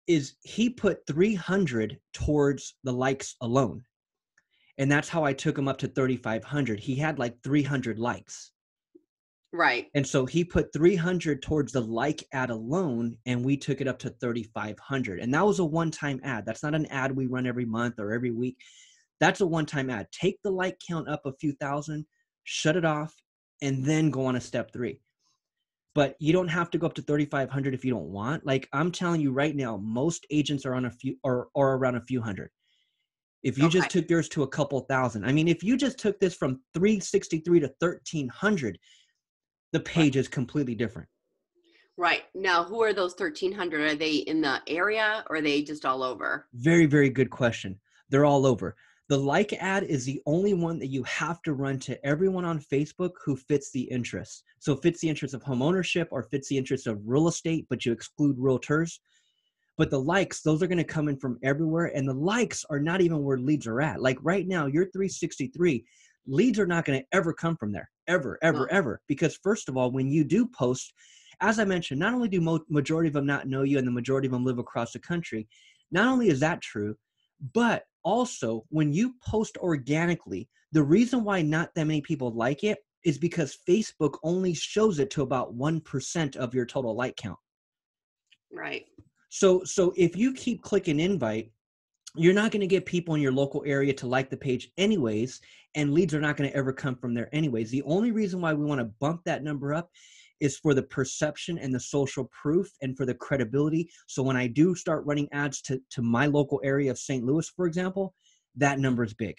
is he put three hundred towards the likes alone. And that's how I took him up to thirty-five hundred. He had like three hundred likes. Right. And so he put three hundred towards the like ad alone, and we took it up to thirty-five hundred. And that was a one-time ad. That's not an ad we run every month or every week. That's a one-time ad. Take the like count up a few thousand, shut it off, and then go on to step three. But you don't have to go up to thirty-five hundred if you don't want. Like I'm telling you right now, most agents are on a few or or around a few hundred. If you okay. just took yours to a couple thousand, I mean, if you just took this from three sixty-three to thirteen hundred, the page right. is completely different. Right. Now, who are those thirteen hundred? Are they in the area or are they just all over? Very, very good question. They're all over. The like ad is the only one that you have to run to everyone on Facebook who fits the interest. So fits the interest of home ownership or fits the interest of real estate, but you exclude realtors. But the likes, those are going to come in from everywhere. And the likes are not even where leads are at. Like right now, you're three sixty-three. Leads are not going to ever come from there, ever, ever, no. ever. Because first of all, when you do post, as I mentioned, not only do mo- majority of them not know you and the majority of them live across the country, not only is that true, but also when you post organically, the reason why not that many people like it is because Facebook only shows it to about one percent of your total like count. Right. So, so if you keep clicking invite, you're not going to get people in your local area to like the page anyways, and leads are not going to ever come from there anyways. The only reason why we want to bump that number up is for the perception and the social proof and for the credibility. So when I do start running ads to, to my local area of Saint Louis, for example, that number is big.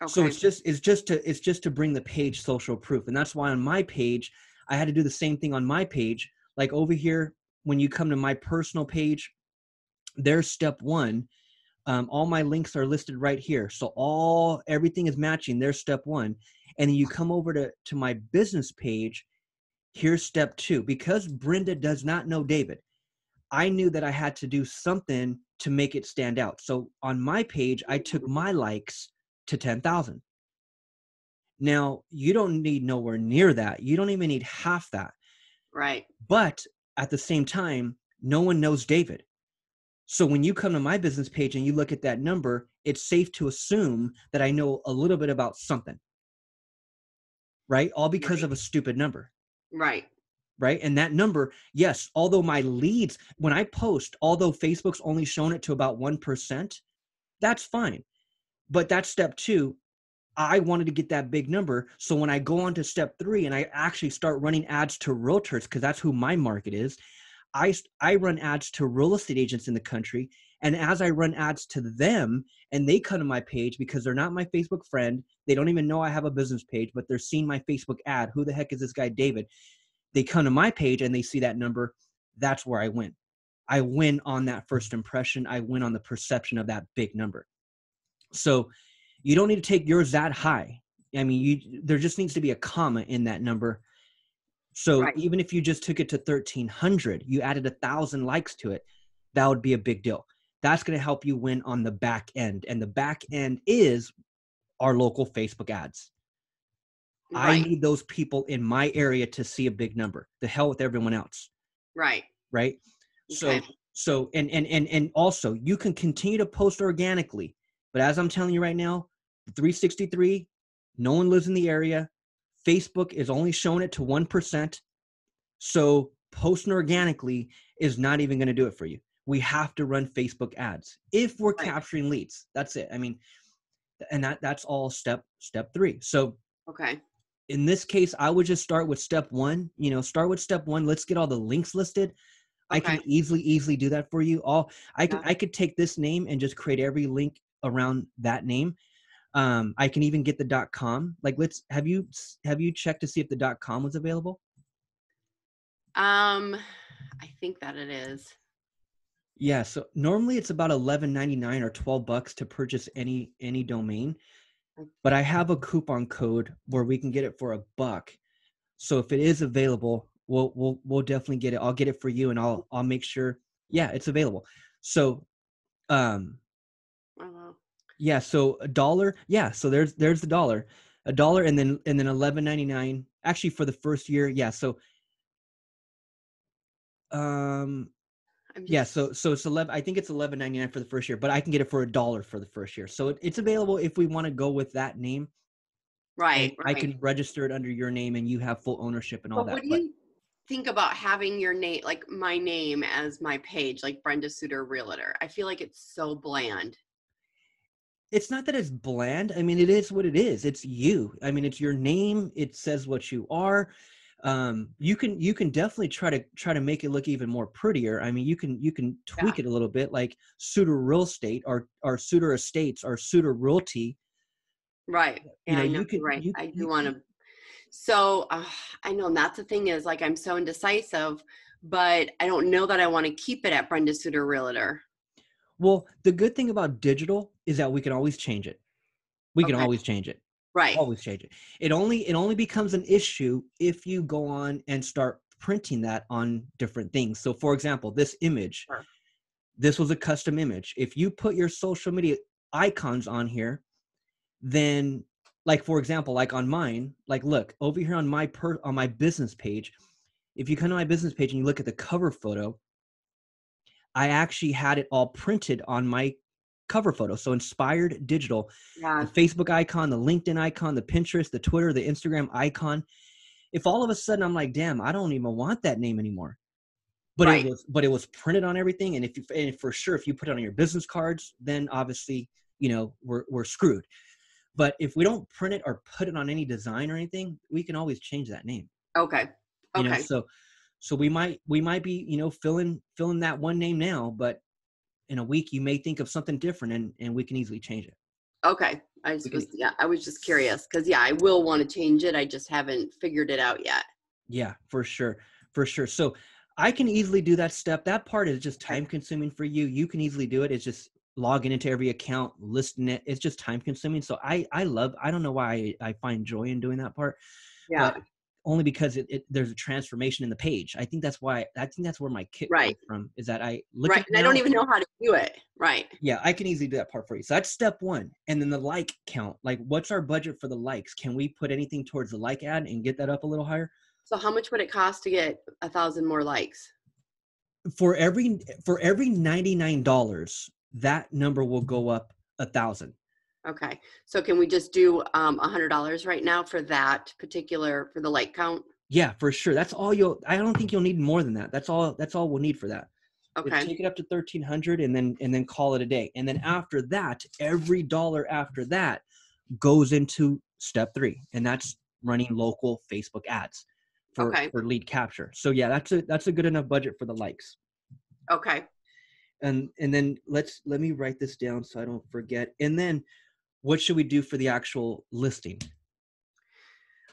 Okay. So it's just, it's just to, it's just to bring the page social proof. And that's why on my page, I had to do the same thing on my page. Like over here, when you come to my personal page, there's step one. Um, all my links are listed right here. So all everything is matching. There's step one. And then you come over to, to my business page. Here's step two. Because Brenda does not know David, I knew that I had to do something to make it stand out. So on my page, I took my likes to ten thousand. Now, you don't need nowhere near that. You don't even need half that. Right. But at the same time, no one knows David. So when you come to my business page and you look at that number, it's safe to assume that I know a little bit about something, right? All because right. of a stupid number. Right. Right. And that number, yes, although my leads, when I post, although Facebook's only shown it to about one percent, that's fine. But that's step two. I wanted to get that big number. So when I go on to step three and I actually start running ads to realtors, because that's who my market is, I, I run ads to real estate agents in the country. And as I run ads to them and they come to my page because they're not my Facebook friend, they don't even know I have a business page, but they're seeing my Facebook ad. Who the heck is this guy, David? They come to my page and they see that number. That's where I win. I win on that first impression. I win on the perception of that big number. So you don't need to take yours that high. I mean, you, there just needs to be a comma in that number. So right. even if you just took it to thirteen hundred, you added a thousand likes to it, that would be a big deal. That's going to help you win on the back end. And the back end is our local Facebook ads. Right. I need those people in my area to see a big number. The hell with everyone else. Right. Right. Okay. So, so, and, and, and, and also you can continue to post organically, but as I'm telling you right now, three sixty-three, no one lives in the area. Facebook is only showing it to one percent. So posting organically is not even going to do it for you. We have to run Facebook ads if we're right. capturing leads. That's it. I mean, and that, that's all step, step three. So okay. in this case, I would just start with step one, you know, start with step one. Let's get all the links listed. Okay. I can easily, easily do that for you all. I could, yeah. I could take this name and just create every link around that name. Um, I can even get the .com. Like let's, have you, have you checked to see if the .com was available? Um, I think that it is. Yeah. So normally it's about eleven ninety-nine or twelve bucks to purchase any, any domain, but I have a coupon code where we can get it for a buck. So if it is available, we'll, we'll, we'll definitely get it. I'll get it for you and I'll, I'll make sure. Yeah, it's available. So, um, uh-huh. yeah. So a dollar. Yeah. So there's, there's the dollar, a dollar and then, and then eleven ninety-nine actually for the first year. Yeah. So, um, Just, yeah, so so it's eleven. I think it's eleven ninety nine for the first year, but I can get it for a dollar for the first year. So it, it's available if we want to go with that name. Right, right. I can register it under your name and you have full ownership and all that. What do you think about having your name, like my name as my page, like Brenda Suter Realtor? I feel like it's so bland. It's not that it's bland. I mean, it is what it is. It's you. I mean, it's your name. It says what you are. Um, you can, you can definitely try to try to make it look even more prettier. I mean, you can, you can tweak yeah. it a little bit, like Suter Real Estate or, or Suter Estates or Suter Realty. Right. And you know, I know, you can, right. You, I do want to, so uh, I know, and that's the thing is like, I'm so indecisive, but I don't know that I want to keep it at Brenda Suter Realtor. Well, the good thing about digital is that we can always change it. We okay. can always change it. Right. Always change it. It only, it only becomes an issue if you go on and start printing that on different things. So for example, this image, sure. this was a custom image. If you put your social media icons on here, then like, for example, like on mine, like, look over here on my per on my business page, if you come to my business page and you look at the cover photo, I actually had it all printed on my cover photo. So Inspired Digital, yeah. the Facebook icon, the LinkedIn icon, the Pinterest, the Twitter, the Instagram icon. If all of a sudden I'm like, damn, I don't even want that name anymore, but right. it was, but it was printed on everything. And if you, and for sure, if you put it on your business cards, then obviously, you know, we're, we're screwed. But if we don't print it or put it on any design or anything, we can always change that name. Okay. Okay. You know, so, so we might, we might be, you know, filling, filling that one name now, but in a week you may think of something different and, and we can easily change it. Okay. I just was, yeah, I was just curious because yeah, I will want to change it. I just haven't figured it out yet. Yeah, for sure. For sure. So I can easily do that step. That part is just time consuming for you. You can easily do it. It's just logging into every account, listing it. It's just time consuming. So I, I love, I don't know why I, I find joy in doing that part. Yeah. But only because it, it, there's a transformation in the page. I think that's why, I think that's where my kick right. comes from, is that I look right. at and now, I don't even know how to do it. Right. Yeah. I can easily do that part for you. So that's step one. And then the like count, like what's our budget for the likes? Can we put anything towards the like ad and get that up a little higher? So how much would it cost to get a thousand more likes? For every, for every ninety-nine dollars, that number will go up a thousand. Okay. So can we just do um, a hundred dollars right now for that particular, for the like count? Yeah, for sure. That's all you'll, I don't think you'll need more than that. That's all, that's all we'll need for that. Okay. We'll take it up to thirteen hundred and then, and then call it a day. And then after that, every dollar after that goes into step three, and that's running local Facebook ads for, okay. for lead capture. So yeah, that's a, that's a good enough budget for the likes. Okay. And, and then let's, let me write this down so I don't forget. And then what should we do for the actual listing?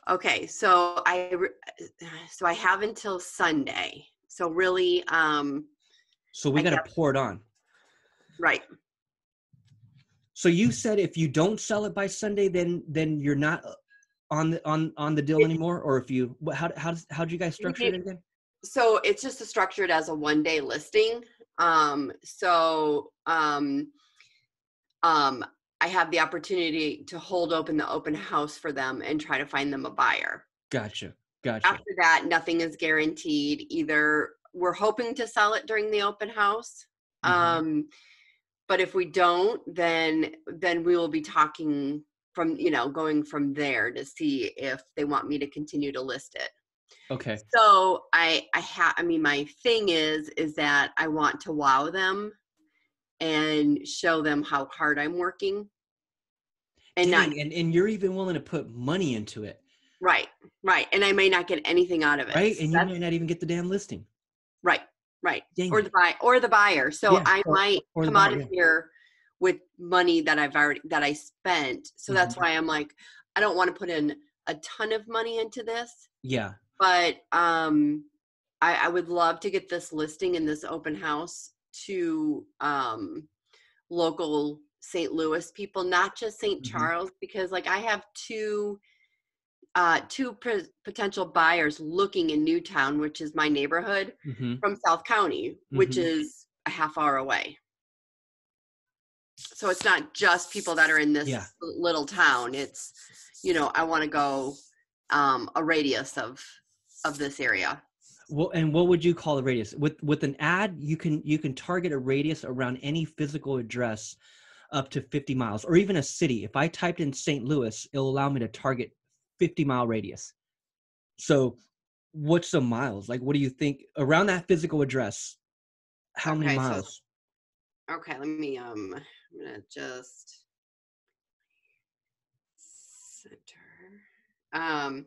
Okay. So I, so I have until Sunday. So really, um, so we got to pour it on. Right. So you said if you don't sell it by Sunday, then, then you're not on the, on, on the deal anymore. Or if you, how, how, how'd you guys structure it again? So it's just structured as a one day listing. Um, so, um, um, I have the opportunity to hold open the open house for them and try to find them a buyer. Gotcha. Gotcha. After that, nothing is guaranteed. Either we're hoping to sell it during the open house. Mm-hmm. Um, but if we don't, then, then we will be talking from, you know, going from there to see if they want me to continue to list it. Okay. So I, I ha I mean, my thing is, is that I want to wow them and show them how hard I'm working. And Dang, not, and, and you're even willing to put money into it. Right. Right. And I may not get anything out of it. Right. And so you may not even get the damn listing. Right. Right. Dang or the buy or the buyer. So yeah, I or, might or come buyer, out of yeah. here with money that I've already, that I spent. So mm-hmm. that's why I'm like, I don't want to put in a ton of money into this. Yeah. But um, I, I would love to get this listing in this open house to um, local Saint Louis people, not just Saint Mm-hmm. Charles, because like I have two, uh, two potential buyers looking in Newtown, which is my neighborhood, Mm-hmm. from South County, Mm-hmm. which is a half hour away. So it's not just people that are in this Yeah. little town. It's, you know, I want to go um, a radius of of this area. Well, and what would you call the radius? With with an ad, you can you can target a radius around any physical address up to fifty miles, or even a city. If I typed in Saint Louis, it'll allow me to target fifty mile radius. So what's the miles? Like, what do you think around that physical address? How many okay, miles? So, okay. Let me, um, I'm going to just center. Um,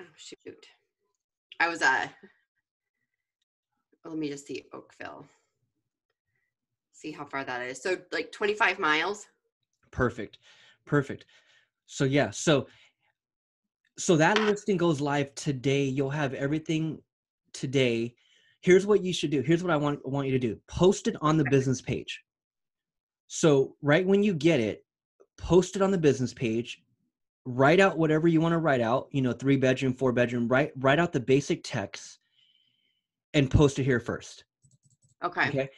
oh shoot. I was, uh, let me just see Oakville. See how far that is. So like twenty-five miles. Perfect. Perfect. So yeah. So, so that listing goes live today. You'll have everything today. Here's what you should do. Here's what I want, want you to do. Post it on the business page. So right when you get it, post it on the business page, write out whatever you want to write out, you know, three bedroom, four bedroom, write, write out the basic text and post it here first. Okay. Okay.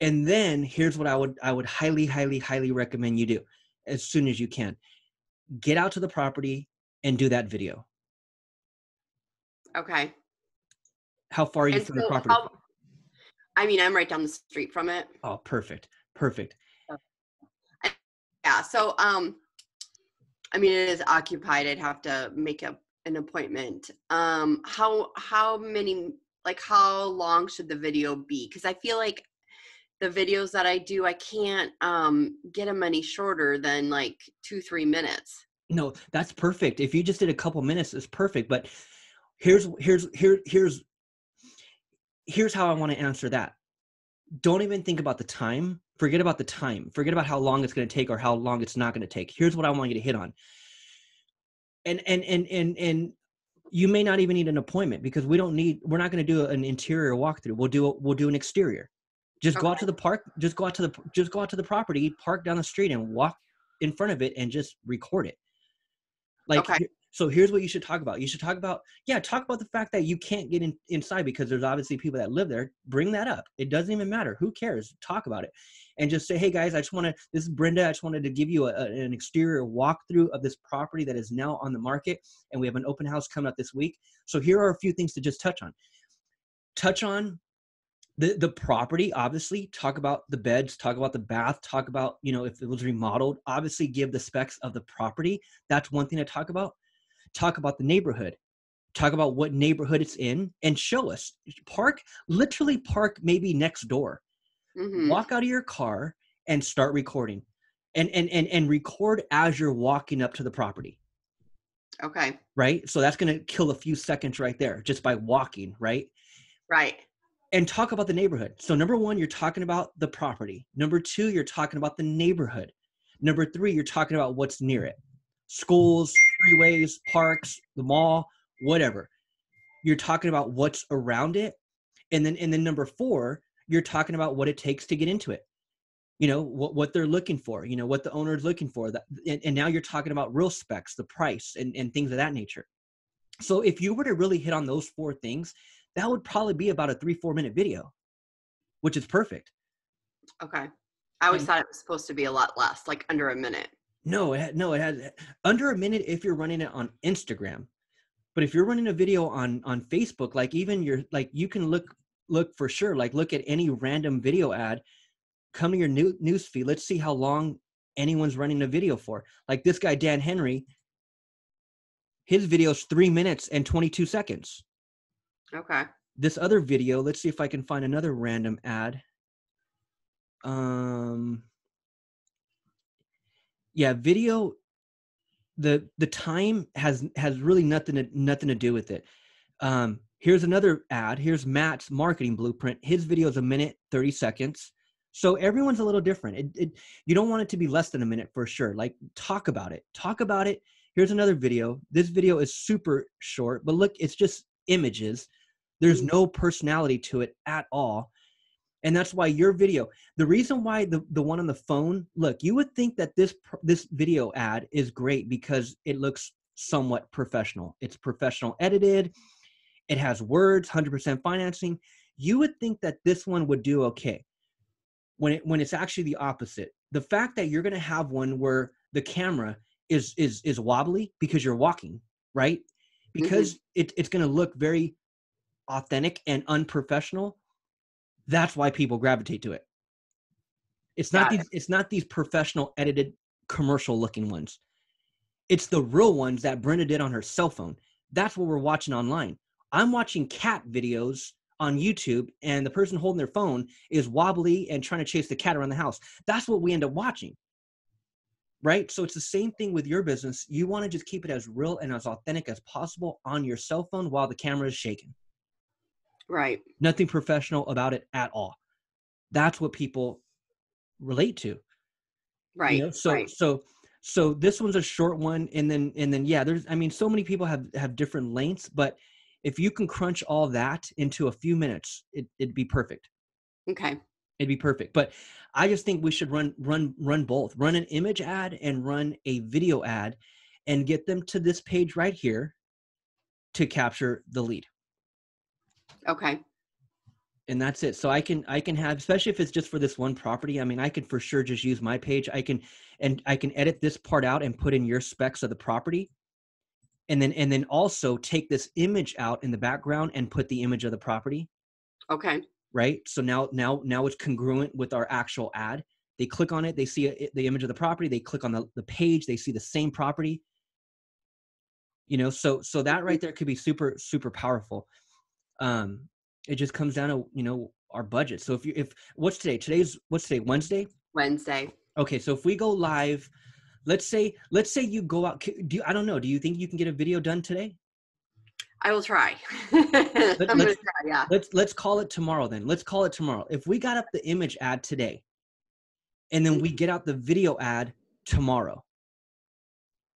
And then here's what I would, I would highly, highly, highly recommend you do as soon as you can. Get out to the property and do that video. Okay. How far are you and from so the property? How, I mean, I'm right down the street from it. Oh, perfect. Perfect. Yeah. So, um, I mean, it is occupied. I'd have to make a, an appointment. Um, how, how many, like how long should the video be? Cause I feel like the videos that I do, I can't um, get them any shorter than like two, three minutes. No, that's perfect. If you just did a couple minutes, it's perfect. But here's, here's, here, here's, here's how I want to answer that. Don't even think about the time. Forget about the time. Forget about how long it's going to take or how long it's not going to take. Here's what I want you to hit on. And, and, and, and, and you may not even need an appointment because we don't need, we're not going to do an interior walkthrough. We'll do, we'll do an exterior. Just go okay. out to the park, just go out to the, just go out to the property, park down the street and walk in front of it and just record it. Like, okay. So here's what you should talk about. You should talk about, yeah, talk about the fact that you can't get in, inside because there's obviously people that live there. Bring that up. It doesn't even matter. Who cares? Talk about it and just say, hey guys, I just want to, this is Brenda. I just wanted to give you a, an exterior walkthrough of this property that is now on the market. And we have an open house coming up this week. So here are a few things to just touch on, touch on. The, the property, obviously, talk about the beds, talk about the bath, talk about, you know, if it was remodeled, obviously give the specs of the property. That's one thing to talk about. Talk about the neighborhood, talk about what neighborhood it's in and show us. Park, literally park maybe next door. Mm-hmm. Walk out of your car and start recording and, and, and, and record as you're walking up to the property. Okay. Right. So that's going to kill a few seconds right there just by walking. Right. Right. And talk about the neighborhood. So number one, you're talking about the property. Number two, you're talking about the neighborhood. Number three, you're talking about what's near it. Schools, freeways, parks, the mall, whatever. You're talking about what's around it. And then, and then number four, you're talking about what it takes to get into it. You know, what, what they're looking for, you know, what the owner is looking for. That, and, and now you're talking about real specs, the price and, and things of that nature. So if you were to really hit on those four things, that would probably be about a three, four minute video, which is perfect. Okay. I always and, thought it was supposed to be a lot less, like under a minute. No, it, no, it has under a minute if you're running it on Instagram. But if you're running a video on, on Facebook, like even your, like you can look, look for sure, like look at any random video ad, come to your new news feed. Let's see how long anyone's running a video for. Like this guy, Dan Henry, his video's three minutes and twenty-two seconds. Okay. This other video, let's see if I can find another random ad. Um, yeah, video, the, the time has, has really nothing to, nothing to do with it. Um, here's another ad. Here's Matt's Marketing Blueprint. His video is a minute, thirty seconds. So everyone's a little different. It, it, you don't want it to be less than a minute for sure. Like talk about it, talk about it. Here's another video. This video is super short, but look, it's just images. There's no personality to it at all. And that's why your video, the reason why the, the one on the phone, look, you would think that this, this video ad is great because it looks somewhat professional. It's professional edited. It has words, one hundred percent financing. You would think that this one would do okay when it, when it's actually the opposite. The fact that you're going to have one where the camera is, is, is wobbly because you're walking, right? Because mm-hmm. it, it's going to look very authentic and unprofessional. That's why people gravitate to it. It's not Got these. It. It's not these professional edited commercial looking ones. It's the real ones that Brenda did on her cell phone. That's what we're watching online. I'm watching cat videos on YouTube, and the person holding their phone is wobbly and trying to chase the cat around the house. That's what we end up watching, right? So it's the same thing with your business. You want to just keep it as real and as authentic as possible on your cell phone while the camera is shaking. Right. Nothing professional about it at all. That's what people relate to. Right. You know? So, right. so, so this one's a short one. And then, and then, yeah, there's, I mean, so many people have, have different lengths, but if you can crunch all that into a few minutes, it, it'd be perfect. Okay. It'd be perfect. But I just think we should run, run, run both, run an image ad and run a video ad and get them to this page right here to capture the lead. Okay. And that's it. So I can, I can have, especially if it's just for this one property. I mean, I can for sure just use my page. I can, and I can edit this part out and put in your specs of the property. And then, and then also take this image out in the background and put the image of the property. Okay. Right. So now, now, now it's congruent with our actual ad. They click on it. They see a, the image of the property. They click on the, the page. They see the same property, you know? So, so that right there could be super, super powerful. Um, It just comes down to, you know, our budget. So if you, if what's today, today's what's today, Wednesday, Wednesday. Okay. So if we go live, let's say, let's say you go out, do you, I don't know. Do you think you can get a video done today? I will try. Let, I'm gonna try, yeah. Let's, let's call it tomorrow then. Let's call it tomorrow. If we got up the image ad today and then we get out the video ad tomorrow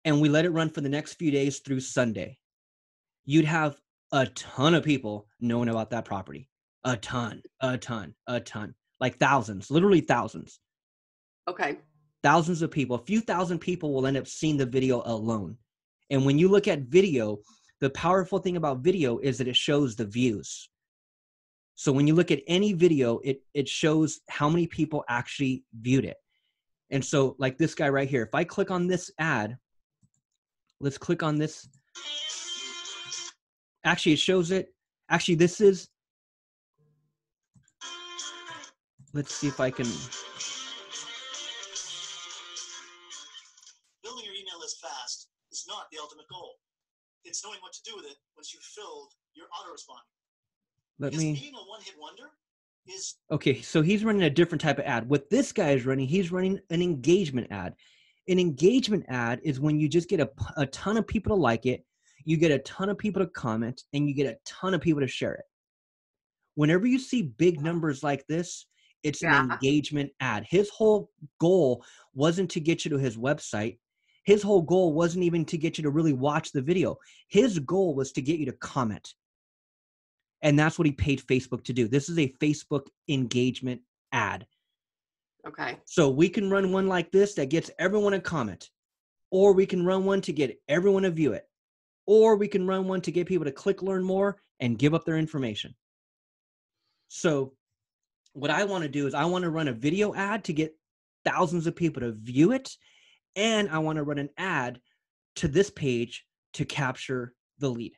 and we let it run for the next few days through Sunday, you'd have a ton of people knowing about that property, a ton, a ton, a ton, like thousands, literally thousands. Okay. Thousands of people, a few thousand people will end up seeing the video alone. And when you look at video, the powerful thing about video is that it shows the views. So when you look at any video, it, it shows how many people actually viewed it. And so like this guy right here, if I click on this ad, let's click on this. Actually, it shows it. Actually, this is, let's see if I can. Building your email list fast is not the ultimate goal. It's knowing what to do with it once you've filled your autoresponder. Let because me. Being a one-hit wonder is. Okay, so he's running a different type of ad. What this guy is running, he's running an engagement ad. An engagement ad is when you just get a, a ton of people to like it. You get a ton of people to comment and you get a ton of people to share it. Whenever you see big numbers like this, it's yeah. an engagement ad. His whole goal wasn't to get you to his website. His whole goal wasn't even to get you to really watch the video. His goal was to get you to comment. And that's what he paid Facebook to do. This is a Facebook engagement ad. Okay. So we can run one like this that gets everyone to comment, or we can run one to get everyone to view it. Or we can run one to get people to click, learn more, and give up their information. So what I want to do is I want to run a video ad to get thousands of people to view it. And I want to run an ad to this page to capture the lead.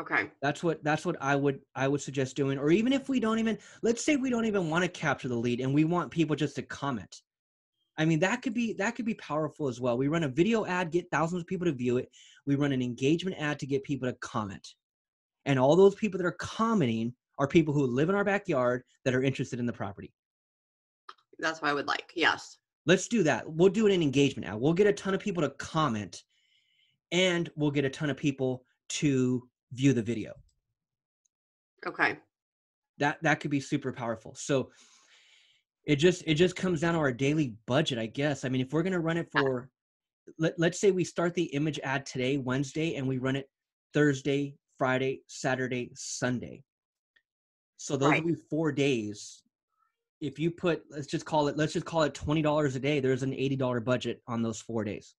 Okay. That's what, that's what I would, I would suggest doing. Or even if we don't even, let's say we don't even want to capture the lead and we want people just to comment. I mean, that could be, that could be powerful as well. We run a video ad, get thousands of people to view it. We run an engagement ad to get people to comment. And all those people that are commenting are people who live in our backyard that are interested in the property. That's what I would like. Yes. Let's do that. We'll do it in engagement ad. We'll get a ton of people to comment and we'll get a ton of people to view the video. Okay. That, that could be super powerful. So It just, it just comes down to our daily budget, I guess. I mean, if we're going to run it for, let, let's say we start the image ad today, Wednesday, and we run it Thursday, Friday, Saturday, Sunday. So those right. will be four days. If you put, let's just call it, let's just call it twenty dollars a day. There's an eighty dollars budget on those four days.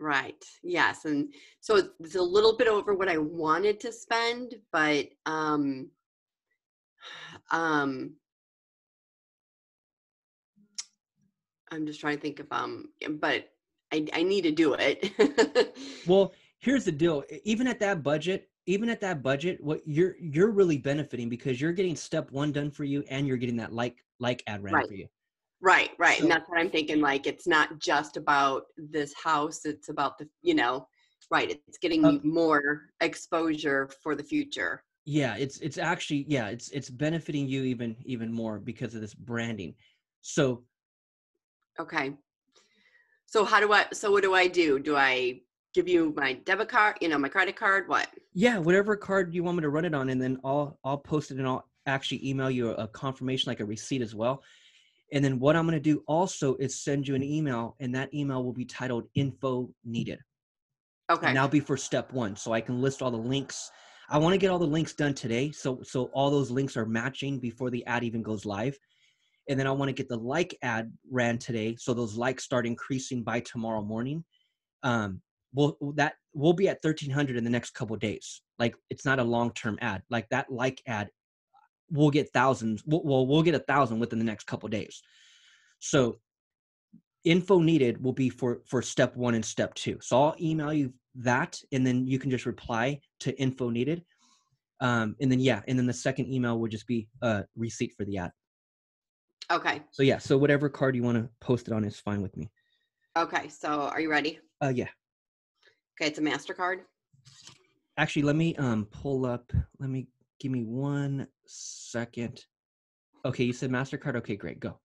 Right. Yes. And so it's a little bit over what I wanted to spend, but, um, um, I'm just trying to think of, um, but I, I need to do it. Well, here's the deal. Even at that budget, even at that budget, what you're, you're really benefiting because you're getting step one done for you and you're getting that like, like ad ran right. for you. Right, right. So, and that's what I'm thinking. Like, it's not just about this house. It's about the, you know, right. It's getting uh, more exposure for the future. Yeah. It's, it's actually, yeah, it's, it's benefiting you even, even more because of this branding. So, okay. So how do I, so what do I do? Do I give you my debit card, you know, my credit card, what? Yeah. Whatever card you want me to run it on. And then I'll, I'll post it and I'll actually email you a confirmation, like a receipt as well. And then what I'm going to do also is send you an email, and that email will be titled Info Needed. Okay. And that'll be for step one. So I can list all the links. I want to get all the links done today. So, so all those links are matching before the ad even goes live. And then I want to get the like ad ran today. So those likes start increasing by tomorrow morning. Um, we'll, that we'll be at thirteen hundred in the next couple of days. Like, it's not a long-term ad. Like, that like ad, we'll get thousands. Well, we'll, we'll get a thousand within the next couple of days. So info needed will be for, for step one and step two. So I'll email you that, and then you can just reply to info needed. Um, and then, yeah. And then the second email will just be a receipt for the ad. Okay. So yeah. So whatever card you want to post it on is fine with me. Okay. So are you ready? Uh, yeah. Okay. It's a MasterCard. Actually, let me, um, pull up, let me, give me one second. Okay, you said MasterCard. Okay, great. Go.